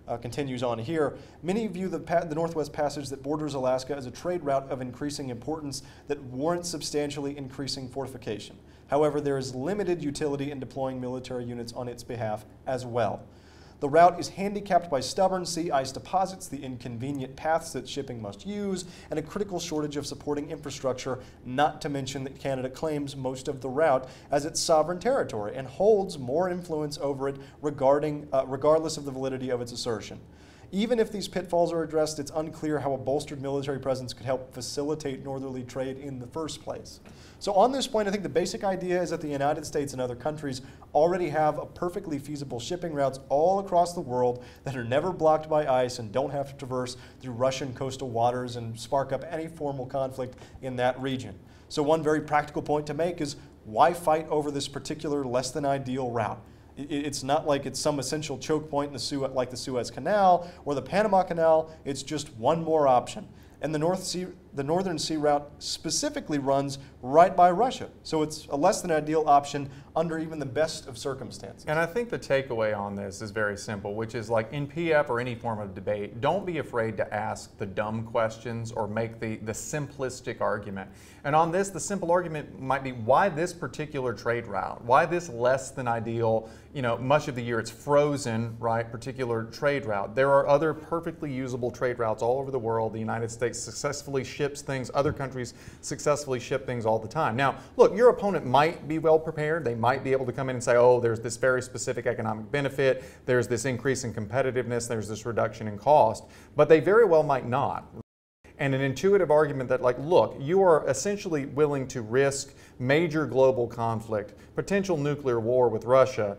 uh, continues on here, many view the, pa the Northwest Passage that borders Alaska as a trade route of increasing importance that warrants substantially increasing fortification. However, there is limited utility in deploying military units on its behalf as well. The route is handicapped by stubborn sea ice deposits, the inconvenient paths that shipping must use, and a critical shortage of supporting infrastructure, not to mention that Canada claims most of the route as its sovereign territory and holds more influence over it regarding, uh, regardless of the validity of its assertion. Even if these pitfalls are addressed, it's unclear how a bolstered military presence could help facilitate northerly trade in the first place. So on this point, I think the basic idea is that the United States and other countries already have a perfectly feasible shipping routes all across the world that are never blocked by ice and don't have to traverse through Russian coastal waters and spark up any formal conflict in that region. So one very practical point to make is, why fight over this particular less than ideal route? It's not like it's some essential choke point in the Suez, like the Suez Canal or the Panama Canal. It's just one more option. And the, North Sea, the Northern Sea Route specifically runs right by Russia. So it's a less than ideal option under even the best of circumstances. And I think the takeaway on this is very simple, which is, like in P F or any form of debate, don't be afraid to ask the dumb questions or make the, the simplistic argument. And on this, the simple argument might be, why this particular trade route? Why this less than ideal, you know, much of the year it's frozen, right, particular trade route? There are other perfectly usable trade routes all over the world. The United States successfully ships things, other countries successfully ship things all the time. Now, look, your opponent might be well prepared. They might be able to come in and say, oh, there's this very specific economic benefit, there's this increase in competitiveness, there's this reduction in cost, but they very well might not. And an intuitive argument that, like, look, you are essentially willing to risk major global conflict, potential nuclear war with Russia,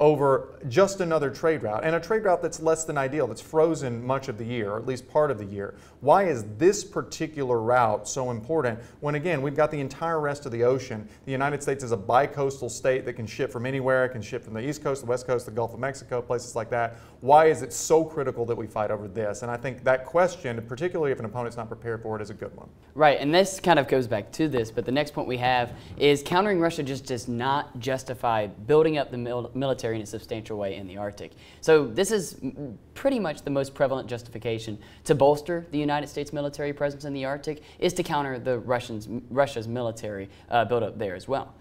over just another trade route, and a trade route that's less than ideal, that's frozen much of the year, or at least part of the year. Why is this particular route so important when, again, we've got the entire rest of the ocean? The United States is a bicoastal state that can ship from anywhere. It can ship from the East Coast, the West Coast, the Gulf of Mexico, places like that. Why is it so critical that we fight over this? And I think that question, particularly if an opponent's not prepared for it, is a good one. Right, and this kind of goes back to this, but the next point we have is countering Russia just does not justify building up the mil military in a substantial way in the Arctic. So this is pretty much the most prevalent justification to bolster the United States military presence in the Arctic, is to counter the Russians, Russia's military uh, buildup there as well.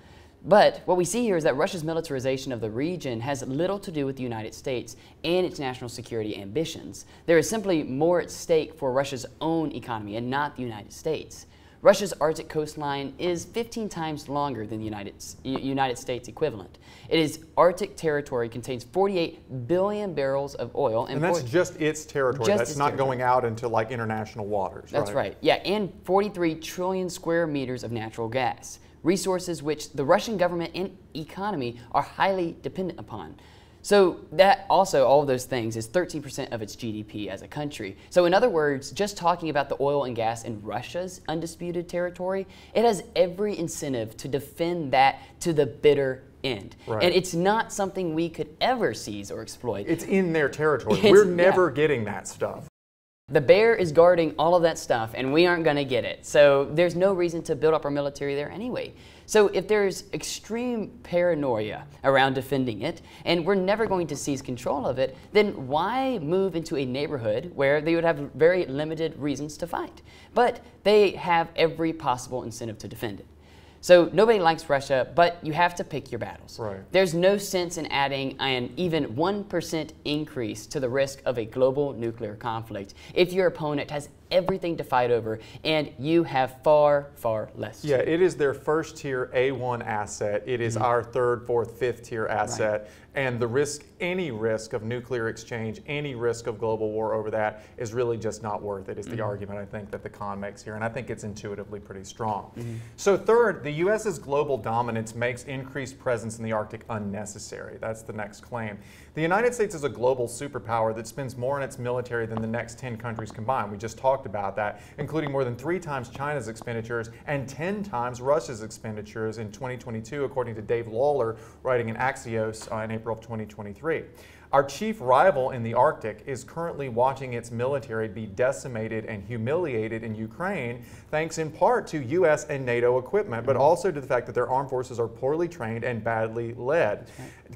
But what we see here is that Russia's militarization of the region has little to do with the United States and its national security ambitions. There is simply more at stake for Russia's own economy and not the United States. Russia's Arctic coastline is fifteen times longer than the United, United States equivalent. It is Arctic territory, contains forty-eight billion barrels of oil. And, and that's just its territory. Just that's its not territory. Going out into, like, international waters. That's right. right. Yeah, and forty-three trillion square meters of natural gas, resources which the Russian government and economy are highly dependent upon. So that also, all of those things, is thirteen percent of its G D P as a country. So in other words, just talking about the oil and gas in Russia's undisputed territory, it has every incentive to defend that to the bitter end. Right. And it's not something we could ever seize or exploit. It's in their territory. It's, We're never yeah. getting that stuff. The bear is guarding all of that stuff, and we aren't going to get it. So there's no reason to build up our military there anyway. So if there's extreme paranoia around defending it, and we're never going to seize control of it, then why move into a neighborhood where they would have very limited reasons to fight? But they have every possible incentive to defend it. So nobody likes Russia, but you have to pick your battles. Right. There's no sense in adding an even one percent increase to the risk of a global nuclear conflict if your opponent has everything to fight over and you have far, far less. Yeah, it is their first tier A one asset. It is mm-hmm. our third, fourth, fifth tier asset. Right. And the risk, any risk of nuclear exchange, any risk of global war over that is really just not worth it, is mm-hmm. the argument I think that the con makes here. And I think it's intuitively pretty strong. Mm-hmm. So third, the U S's global dominance makes increased presence in the Arctic unnecessary. That's the next claim. The United States is a global superpower that spends more on its military than the next ten countries combined. We just talked about that, including more than three times China's expenditures and ten times Russia's expenditures in twenty twenty-two, according to Dave Lawler, writing in Axios uh, in April of twenty twenty-three. Our chief rival in the Arctic is currently watching its military be decimated and humiliated in Ukraine, thanks in part to U S and NATO equipment, but also to the fact that their armed forces are poorly trained and badly led.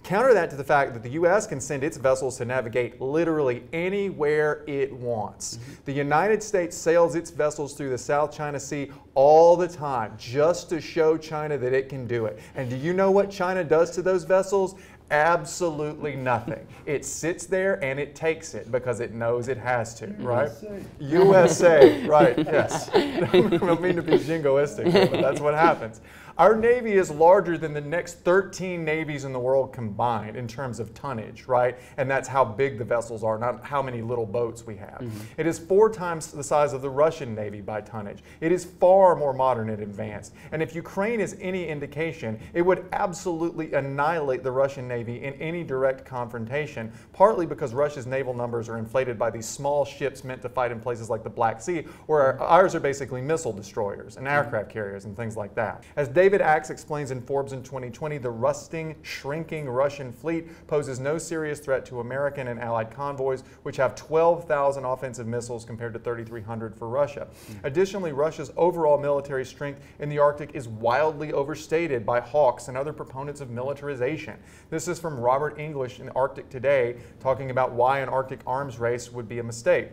Counter that to the fact that the U S can send its vessels to navigate literally anywhere it wants. The United States sails its vessels through the South China Sea all the time just to show China that it can do it. And do you know what China does to those vessels? Absolutely nothing. It sits there and it takes it because it knows it has to, right? U S A, U S A, right, yes. I don't mean to be jingoistic, but that's what happens. Our Navy is larger than the next thirteen navies in the world combined in terms of tonnage, right? And that's how big the vessels are, not how many little boats we have. Mm-hmm. It is four times the size of the Russian Navy by tonnage. It is far more modern and advanced. And if Ukraine is any indication, it would absolutely annihilate the Russian Navy in any direct confrontation, partly because Russia's naval numbers are inflated by these small ships meant to fight in places like the Black Sea, where mm-hmm. ours are basically missile destroyers and aircraft mm-hmm. carriers and things like that. As David Axe explains in Forbes in twenty twenty, the rusting, shrinking Russian fleet poses no serious threat to American and Allied convoys, which have twelve thousand offensive missiles compared to three thousand three hundred for Russia. Mm-hmm. Additionally, Russia's overall military strength in the Arctic is wildly overstated by hawks and other proponents of militarization. This is from Robert English in Arctic Today, talking about why an Arctic arms race would be a mistake.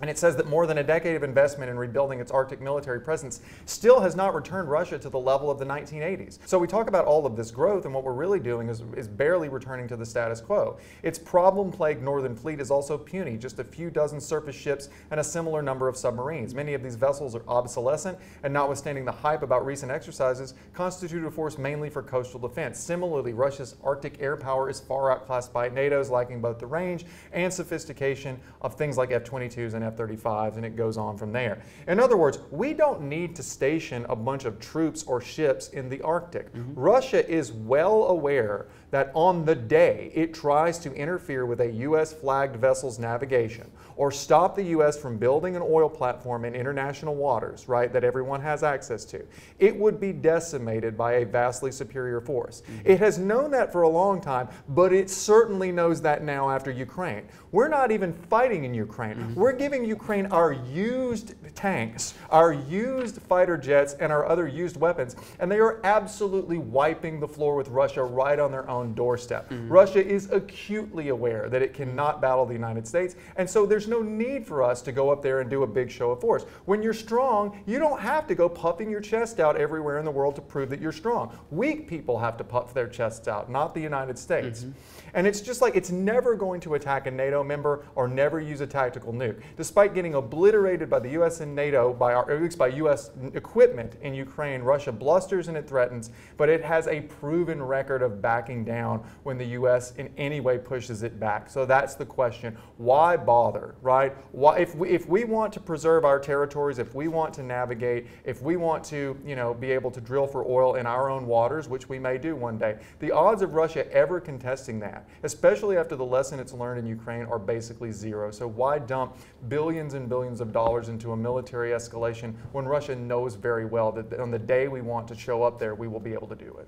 And it says that more than a decade of investment in rebuilding its Arctic military presence still has not returned Russia to the level of the nineteen eighties. So we talk about all of this growth, and what we're really doing is, is barely returning to the status quo. Its problem-plagued northern fleet is also puny, just a few dozen surface ships and a similar number of submarines. Many of these vessels are obsolescent, and notwithstanding the hype about recent exercises, constitute a force mainly for coastal defense. Similarly, Russia's Arctic air power is far outclassed by NATO's, lacking both the range and sophistication of things like F twenty-twos and F thirty-fives, and it goes on from there. In other words, we don't need to station a bunch of troops or ships in the Arctic. Mm-hmm. Russia is well aware that on the day it tries to interfere with a U S flagged vessel's navigation or stop the U S from building an oil platform in international waters, right, that everyone has access to, it would be decimated by a vastly superior force. Mm-hmm. It has known that for a long time, but it certainly knows that now after Ukraine. We're not even fighting in Ukraine. Mm-hmm. We're giving Ukraine our used tanks, our used fighter jets, and our other used weapons, and they are absolutely wiping the floor with Russia right on their own doorstep. Mm-hmm. Russia is acutely aware that it cannot battle the United States, and so there's no need for us to go up there and do a big show of force. When you're strong, you don't have to go puffing your chest out everywhere in the world to prove that you're strong. Weak people have to puff their chests out, not the United States. Mm-hmm. And it's just like it's never going to attack a NATO member or never use a tactical nuke, despite getting obliterated by the U S and NATO, by our, at least by U S equipment in Ukraine. Russia blusters and it threatens, but it has a proven record of backing down when the U S in any way pushes it back. So that's the question. Why bother, right? Why, if we, if we want to preserve our territories, if we want to navigate, if we want to, you know, be able to drill for oil in our own waters, which we may do one day, the odds of Russia ever contesting that, especially after the lesson it's learned in Ukraine, are basically zero. So why dump billions and billions of dollars into a military escalation when Russia knows very well that on the day we want to show up there, we will be able to do it?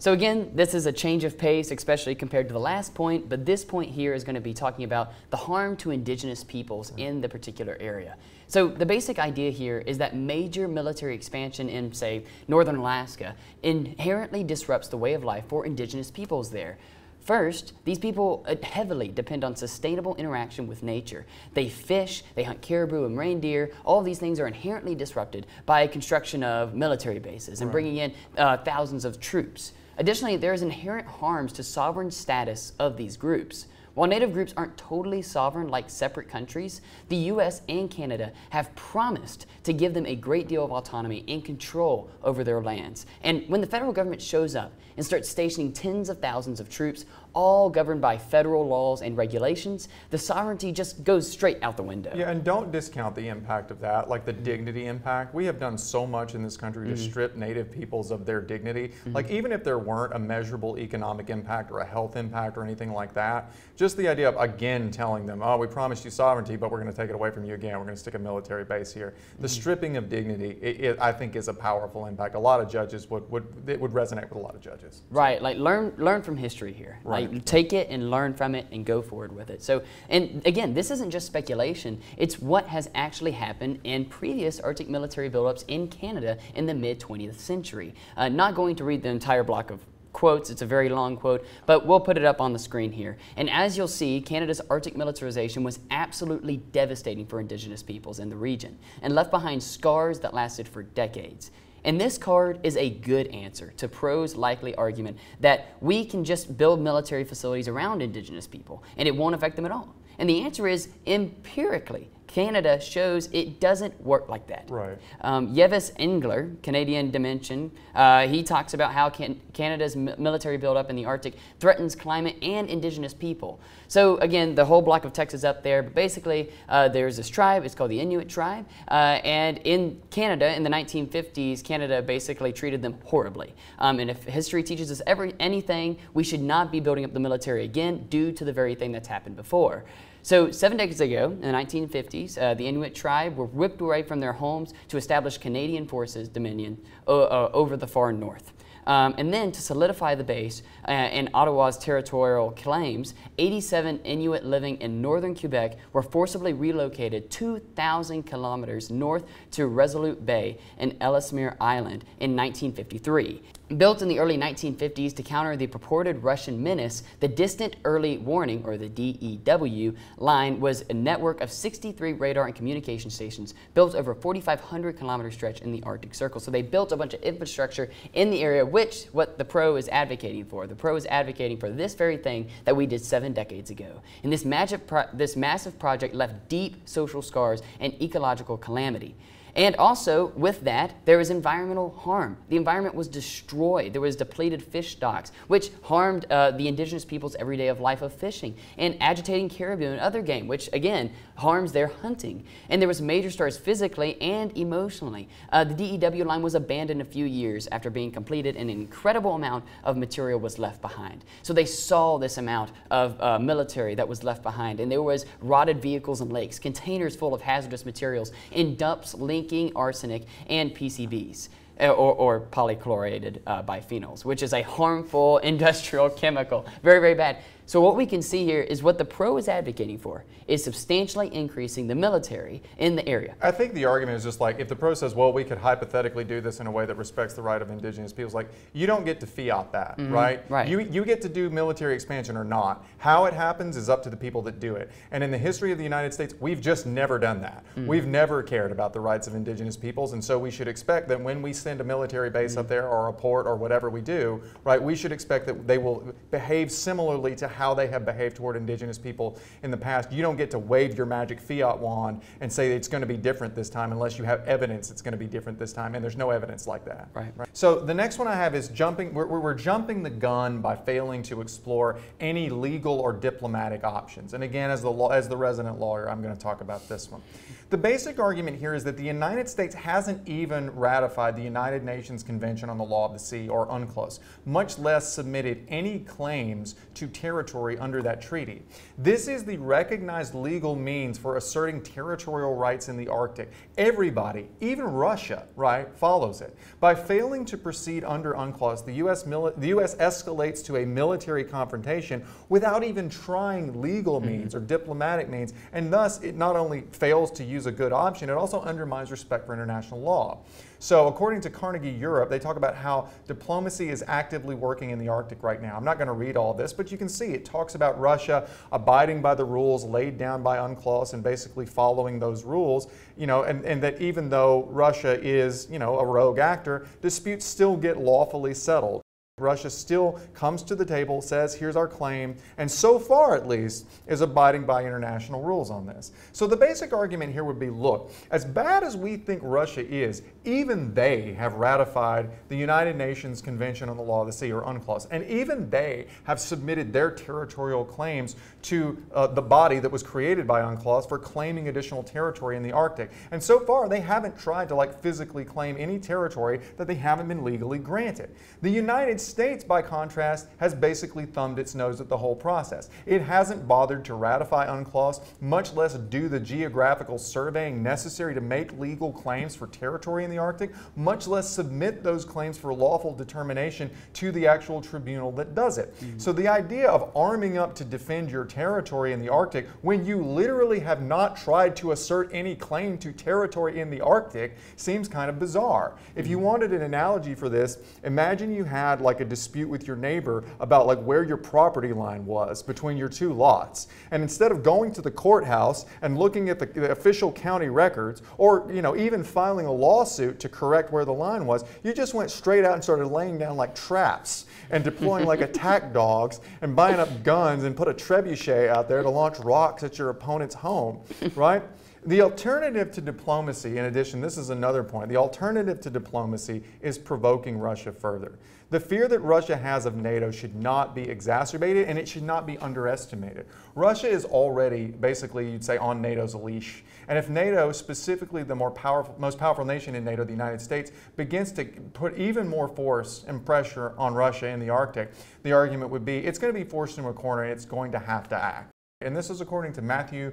So again, this is a change of pace, especially compared to the last point, but this point here is going to be talking about the harm to indigenous peoples in the particular area. So the basic idea here is that major military expansion in, say, northern Alaska inherently disrupts the way of life for indigenous peoples there. First, these people heavily depend on sustainable interaction with nature. They fish, they hunt caribou and reindeer. All these things are inherently disrupted by construction of military bases and right. bringing in uh, thousands of troops. Additionally, there is inherent harms to sovereign status of these groups. While Native groups aren't totally sovereign like separate countries, the U S and Canada have promised to give them a great deal of autonomy and control over their lands. And when the federal government shows up and starts stationing tens of thousands of troops, all governed by federal laws and regulations, the sovereignty just goes straight out the window. Yeah, and don't discount the impact of that, like the dignity impact. We have done so much in this country mm-hmm. to strip Native peoples of their dignity. Mm-hmm. Like, even if there weren't a measurable economic impact or a health impact or anything like that, just the idea of, again, telling them, oh, we promised you sovereignty, but we're going to take it away from you again. We're going to stick a military base here. The mm-hmm. stripping of dignity, it, it, I think, is a powerful impact. A lot of judges would, would, it would resonate with a lot of judges. Right, like, learn, learn from history here. Right. Like, take it and learn from it and go forward with it. So, and again, this isn't just speculation. It's what has actually happened in previous Arctic military buildups in Canada in the mid twentieth century. Uh, not going to read the entire block of quotes. It's a very long quote, but we'll put it up on the screen here. And as you'll see, Canada's Arctic militarization was absolutely devastating for Indigenous peoples in the region and left behind scars that lasted for decades. And this card is a good answer to Pro's likely argument that we can just build military facilities around Indigenous people and it won't affect them at all. And the answer is, empirically, Canada shows it doesn't work like that. Right. Um, Yves Engler, Canadian Dimension, uh, he talks about how can Canada's military buildup in the Arctic threatens climate and Indigenous people. So again, the whole block of text is up there, but basically uh, there's this tribe, it's called the Inuit tribe, uh, and in Canada, in the nineteen fifties, Canada basically treated them horribly. Um, and if history teaches us every, anything, we should not be building up the military again due to the very thing that's happened before. So seven decades ago, in the nineteen fifties, uh, the Inuit tribe were whipped away from their homes to establish Canadian forces dominion uh, over the far north. Um, and then to solidify the base uh, and Ottawa's territorial claims, eighty-seven Inuit living in northern Quebec were forcibly relocated two thousand kilometers north to Resolute Bay in Ellesmere Island in nineteen fifty-three. Built in the early nineteen fifties to counter the purported Russian menace, the Distant Early Warning, or the D E W, line was a network of sixty-three radar and communication stations built over a forty-five hundred kilometer stretch in the Arctic Circle. So they built a bunch of infrastructure in the area, which what the Pro is advocating for. The Pro is advocating for this very thing that we did seven decades ago. And this, magic pro this massive project left deep social scars and ecological calamity. And also, with that, there was environmental harm. The environment was destroyed. There was depleted fish stocks, which harmed uh, the Indigenous people's everyday of life of fishing, and agitating caribou and other game, which, again, harms their hunting. And there was major scars physically and emotionally. Uh, the D E W line was abandoned a few years after being completed, and an incredible amount of material was left behind. So they saw this amount of uh, military that was left behind, and there was rotted vehicles in lakes, containers full of hazardous materials, in dumps linked arsenic, and P C Bs, or, or polychlorated uh, biphenyls, which is a harmful industrial chemical. Very, very bad. So what we can see here is what the Pro is advocating for is substantially increasing the military in the area. I think the argument is just like, if the Pro says, well, we could hypothetically do this in a way that respects the right of Indigenous peoples, like, you don't get to fiat that, mm-hmm. right? Right. You, you get to do military expansion or not. How it happens is up to the people that do it. And in the history of the United States, we've just never done that. Mm-hmm. We've never cared about the rights of Indigenous peoples, and so we should expect that when we send a military base mm-hmm. up there or a port or whatever we do, right, we should expect that they will behave similarly to how how they have behaved toward Indigenous people in the past. You don't get to wave your magic fiat wand and say it's going to be different this time unless you have evidence it's going to be different this time, and there's no evidence like that. Right. Right. So the next one I have is jumping, we're, we're jumping the gun by failing to explore any legal or diplomatic options. And again, as the, law, as the resident lawyer, I'm going to talk about this one. The basic argument here is that the United States hasn't even ratified the United Nations Convention on the Law of the Sea, or UNCLOS, much less submitted any claims to territory territory under that treaty. This is the recognized legal means for asserting territorial rights in the Arctic. Everybody, even Russia, right, follows it. By failing to proceed under UNCLOS, the U S mili the U S escalates to a military confrontation without even trying legal means or diplomatic means, and thus it not only fails to use a good option, it also undermines respect for international law. So according to Carnegie Europe, they talk about how diplomacy is actively working in the Arctic right now. I'm not going to read all this, but you can see it talks about Russia abiding by the rules laid down by UNCLOS and basically following those rules, you know, and, and that even though Russia is, you know, a rogue actor, disputes still get lawfully settled. Russia still comes to the table, says, here's our claim, and so far, at least, is abiding by international rules on this. So the basic argument here would be, look, as bad as we think Russia is, even they have ratified the United Nations Convention on the Law of the Sea, or UNCLOS, and even they have submitted their territorial claims to uh, the body that was created by UNCLOS for claiming additional territory in the Arctic. And so far, they haven't tried to, like, physically claim any territory that they haven't been legally granted. The United States States, by contrast, has basically thumbed its nose at the whole process. It hasn't bothered to ratify UNCLOS, much less do the geographical surveying necessary to make legal claims for territory in the Arctic, much less submit those claims for lawful determination to the actual tribunal that does it. Mm-hmm. So the idea of arming up to defend your territory in the Arctic when you literally have not tried to assert any claim to territory in the Arctic seems kind of bizarre. If you wanted an analogy for this, imagine you had like a dispute with your neighbor about like where your property line was between your two lots, and instead of going to the courthouse and looking at the, the official county records, or you know even filing a lawsuit to correct where the line was, you just went straight out and started laying down like traps and deploying like attack dogs and buying up guns and put a trebuchet out there to launch rocks at your opponent's home, right? The alternative to diplomacy, in addition, this is another point, the alternative to diplomacy is provoking Russia further. The fear that Russia has of NATO should not be exacerbated, and it should not be underestimated. Russia is already, basically, you'd say, on NATO's leash. And if NATO, specifically the more powerful, most powerful nation in NATO, the United States, begins to put even more force and pressure on Russia in the Arctic, the argument would be it's going to be forced into a corner and it's going to have to act. And this is according to Matthew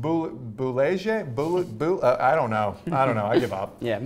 Boulege, Boul Boul uh, I don't know, I don't know, I give up. Yeah.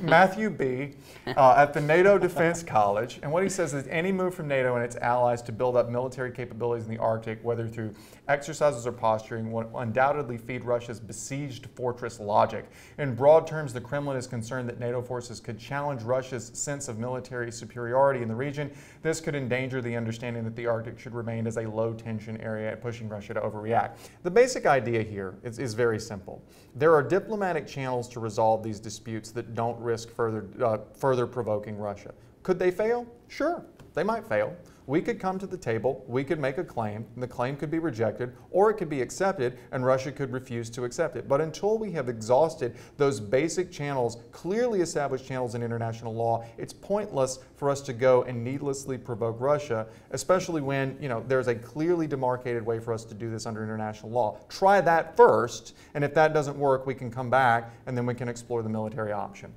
Matthew B. Uh, at the NATO Defense College, and what he says is any move from NATO and its allies to build up military capabilities in the Arctic, whether through exercises or posturing, will undoubtedly feed Russia's besieged fortress logic. In broad terms, the Kremlin is concerned that NATO forces could challenge Russia's sense of military superiority in the region. This could endanger the understanding that the Arctic should remain as a low-tension area, pushing Russia to overreact. The basic idea here Here is, is very simple. There are diplomatic channels to resolve these disputes that don't risk further, uh, further provoking Russia. Could they fail? Sure, they might fail. We could come to the table, we could make a claim, and the claim could be rejected, or it could be accepted, and Russia could refuse to accept it. But until we have exhausted those basic channels, clearly established channels in international law, it's pointless for us to go and needlessly provoke Russia, especially when, you know, there's a clearly demarcated way for us to do this under international law. Try that first, and if that doesn't work, we can come back, and then we can explore the military option.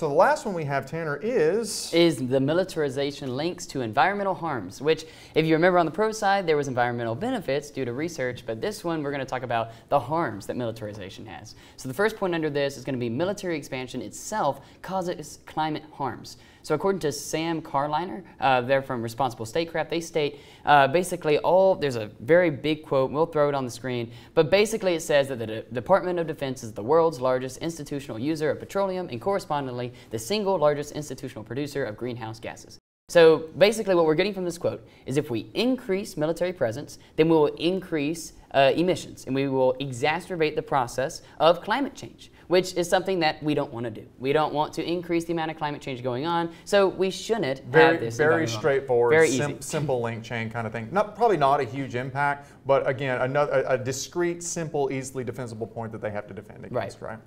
So the last one we have, Tanner, is... Is the militarization links to environmental harms, which, if you remember on the pro side, there was environmental benefits due to research, but this one we're going to talk about the harms that militarization has. So the first point under this is going to be military expansion itself causes climate harms. So according to Sam Carliner, uh, they're from Responsible Statecraft, they state uh, basically all, there's a very big quote, we'll throw it on the screen, but basically it says that the De- Department of Defense is the world's largest institutional user of petroleum and correspondingly the single largest institutional producer of greenhouse gases. So basically what we're getting from this quote is if we increase military presence, then we will increase uh, emissions and we will exacerbate the process of climate change, which is something that we don't want to do. We don't want to increase the amount of climate change going on, so we shouldn't very, have this. Very straightforward, very easy. Sim simple link chain kind of thing. Not, probably not a huge impact, but again, another, a, a discrete, simple, easily defensible point that they have to defend against, right? Right.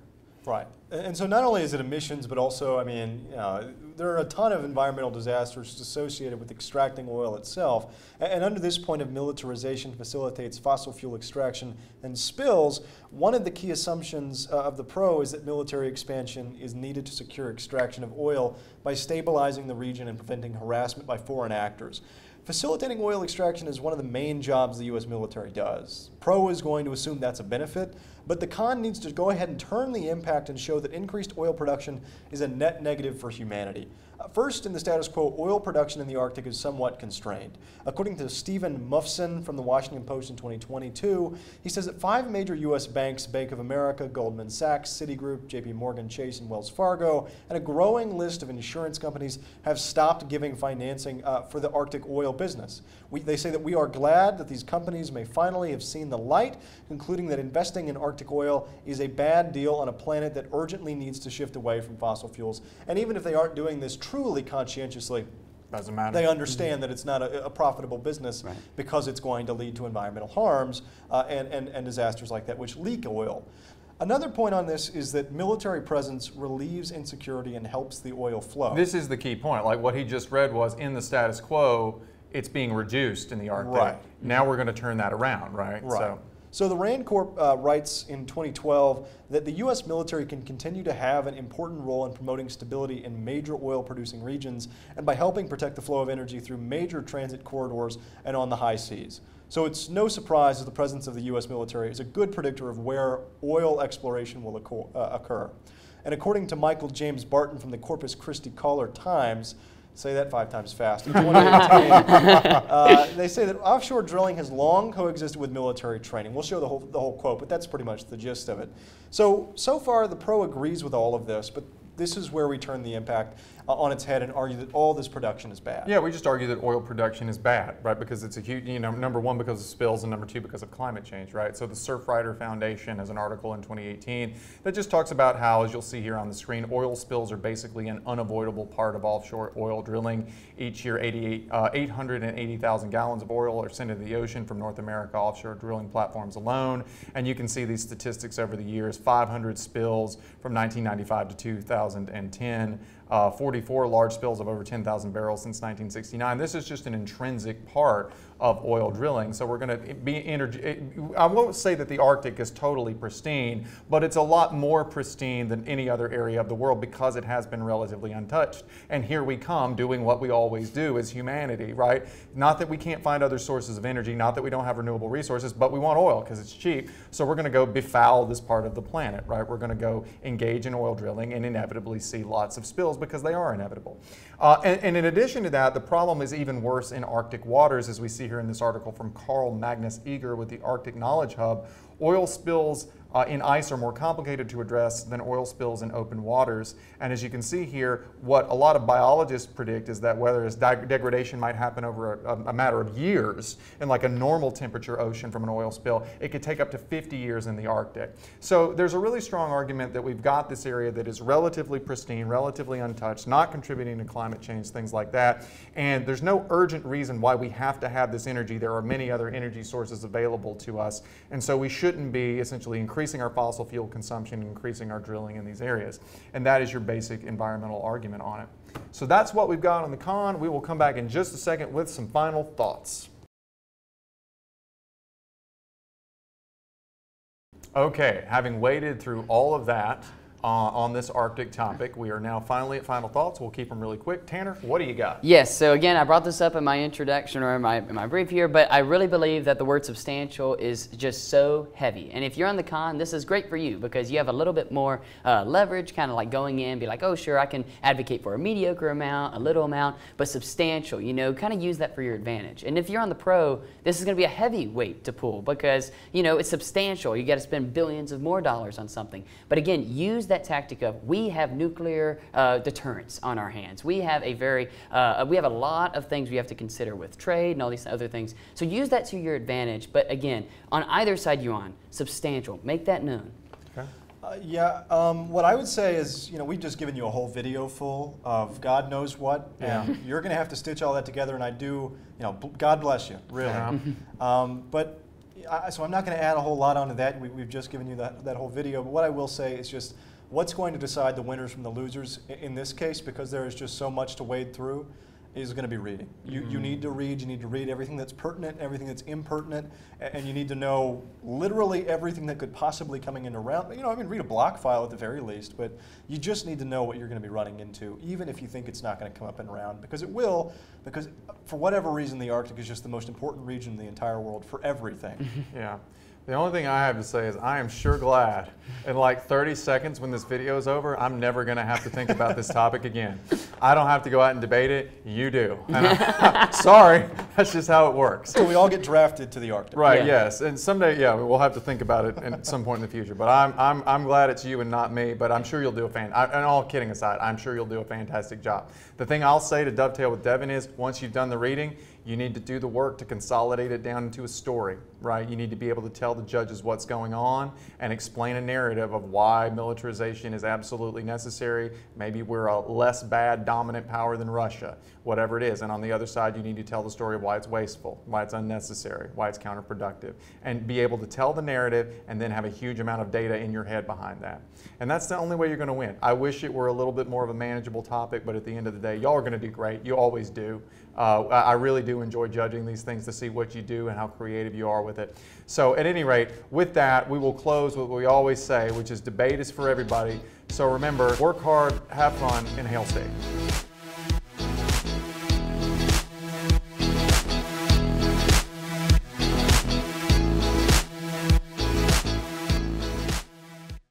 Right. And so not only is it emissions, but also, I mean, you know, there are a ton of environmental disasters associated with extracting oil itself. And under this point of militarization facilitates fossil fuel extraction and spills, one of the key assumptions of the pro is that military expansion is needed to secure extraction of oil by stabilizing the region and preventing harassment by foreign actors. facilitating oil extraction is one of the main jobs the U S military does. Pro is going to assume that's a benefit, but the con needs to go ahead and turn the impact and show that increased oil production is a net negative for humanity. Uh, first, in the status quo, oil production in the Arctic is somewhat constrained. According to Stephen Mufson from the Washington Post in twenty twenty-two, he says that five major U S banks, Bank of America, Goldman Sachs, Citigroup, J P Morgan Chase, and Wells Fargo, and a growing list of insurance companies have stopped giving financing uh, for the Arctic oil business. We, they say that we are glad that these companies may finally have seen the light, concluding that investing in Arctic oil is a bad deal on a planet that urgently needs to shift away from fossil fuels. And even if they aren't doing this truly conscientiously, doesn't matter. They understand mm-hmm. that it's not a, a profitable business right. because it's going to lead to environmental harms uh, and, and, and disasters like that, which leak oil. Another point on this is that military presence relieves insecurity and helps the oil flow. This is the key point. Like what he just read was, in the status quo, it's being reduced in the Arctic. Right. Now we're going to turn that around, right? Right. So. So the RAND Corp uh, writes in twenty twelve that the U S military can continue to have an important role in promoting stability in major oil-producing regions and by helping protect the flow of energy through major transit corridors and on the high seas. So it's no surprise that the presence of the U S military is a good predictor of where oil exploration will occur. And according to Michael James Barton from the Corpus Christi Caller-Times, say that five times fast. In twenty eighteen, uh, they say that offshore drilling has long coexisted with military training. We'll show the whole, the whole quote, but that's pretty much the gist of it. So, so far, the pro agrees with all of this, but this is where we turn the impact uh, on its head and argue that all this production is bad. Yeah, we just argue that oil production is bad, right? Because it's a huge, you know, number one, because of spills, and number two, because of climate change, right? So the Surfrider Foundation has an article in twenty eighteen that just talks about how, as you'll see here on the screen, oil spills are basically an unavoidable part of offshore oil drilling. Each year, eight hundred eighty thousand gallons of oil are sent into the ocean from North America offshore drilling platforms alone. And you can see these statistics over the years, five hundred spills from nineteen ninety-five to two thousand ten. Uh, forty-four large spills of over ten thousand barrels since nineteen sixty-nine. This is just an intrinsic part of oil drilling. So we're going to be energy. I won't say that the Arctic is totally pristine, but it's a lot more pristine than any other area of the world because it has been relatively untouched. And here we come doing what we always do as humanity, right? Not that we can't find other sources of energy, not that we don't have renewable resources, but we want oil because it's cheap. So we're going to go befoul this part of the planet, right? We're going to go engage in oil drilling and inevitably see lots of spills because they are inevitable. Uh, and, and in addition to that, the problem is even worse in Arctic waters, as we see here in this article from Carl Magnus Eager with the Arctic Knowledge Hub. Oil spills uh, in ice are more complicated to address than oil spills in open waters. And as you can see here, what a lot of biologists predict is that whether degradation might happen over a, a matter of years in like a normal temperature ocean from an oil spill, it could take up to fifty years in the Arctic. So there's a really strong argument that we've got this area that is relatively pristine, relatively untouched, not contributing to climate change, things like that. And there's no urgent reason why we have to have this energy. There are many other energy sources available to us. And so we should shouldn't be essentially increasing our fossil fuel consumption, increasing our drilling in these areas. And that is your basic environmental argument on it. So that's what we've got on the con. We will come back in just a second with some final thoughts. Okay, having waded through all of that Uh, on this Arctic topic, we are now finally at final thoughts. We'll keep them really quick. Tanner, what do you got? Yes, so again, I brought this up in my introduction or in my, in my brief here, but I really believe that the word substantial is just so heavy. And if you're on the con, this is great for you because you have a little bit more uh, leverage, kind of like going in, be like, oh, sure, I can advocate for a mediocre amount, a little amount, but substantial, you know, kind of use that for your advantage. And if you're on the pro, this is going to be a heavy weight to pull because, you know, it's substantial. You got to spend billions of more dollars on something. But again, use that tactic of we have nuclear uh, deterrence on our hands. We have a very, uh, we have a lot of things we have to consider with trade and all these other things. So use that to your advantage. But again, on either side you're on, substantial. Make that known. Okay. Uh, yeah, um, what I would say is, you know, we've just given you a whole video full of God knows what, yeah. and you're going to have to stitch all that together. And I do, you know, b God bless you, really. Yeah. um, but. I, so I'm not going to add a whole lot onto that. We, we've just given you that, that whole video. But what I will say is just what's going to decide the winners from the losers in, in this case, because there is just so much to wade through. is going to be reading. You, mm. you need to read, you need to read everything that's pertinent, everything that's impertinent, and you need to know literally everything that could possibly coming into round. You know, I mean, read a block file at the very least, but you just need to know what you're going to be running into, even if you think it's not going to come up in round, because it will, because for whatever reason, the Arctic is just the most important region in the entire world for everything. Yeah. The only thing I have to say is I am sure glad in like thirty seconds when this video is over, I'm never going to have to think about this topic again. I don't have to go out and debate it. You do. And I'm, sorry. That's just how it works. So we all get drafted to the Arctic. Right, yeah. Yes. And someday, yeah, we'll have to think about it at some point in the future. But I'm, I'm, I'm glad it's you and not me, but I'm sure you'll do a fan. I, and all kidding aside, I'm sure you'll do a fantastic job. The thing I'll say to dovetail with Devin is once you've done the reading, you need to do the work to consolidate it down into a story, right? You need to be able to tell the judges what's going on and explain a narrative of why militarization is absolutely necessary. Maybe we're a less bad dominant power than Russia, whatever it is. And on the other side, you need to tell the story of why it's wasteful, why it's unnecessary, why it's counterproductive, and be able to tell the narrative and then have a huge amount of data in your head behind that. And that's the only way you're going to win. I wish it were a little bit more of a manageable topic, but at the end of the day, y'all are going to do great. You always do. Uh, I really do enjoy judging these things to see what you do and how creative you are with it. So at any rate, with that, we will close with what we always say, which is debate is for everybody. So remember, work hard, have fun, and Hail State.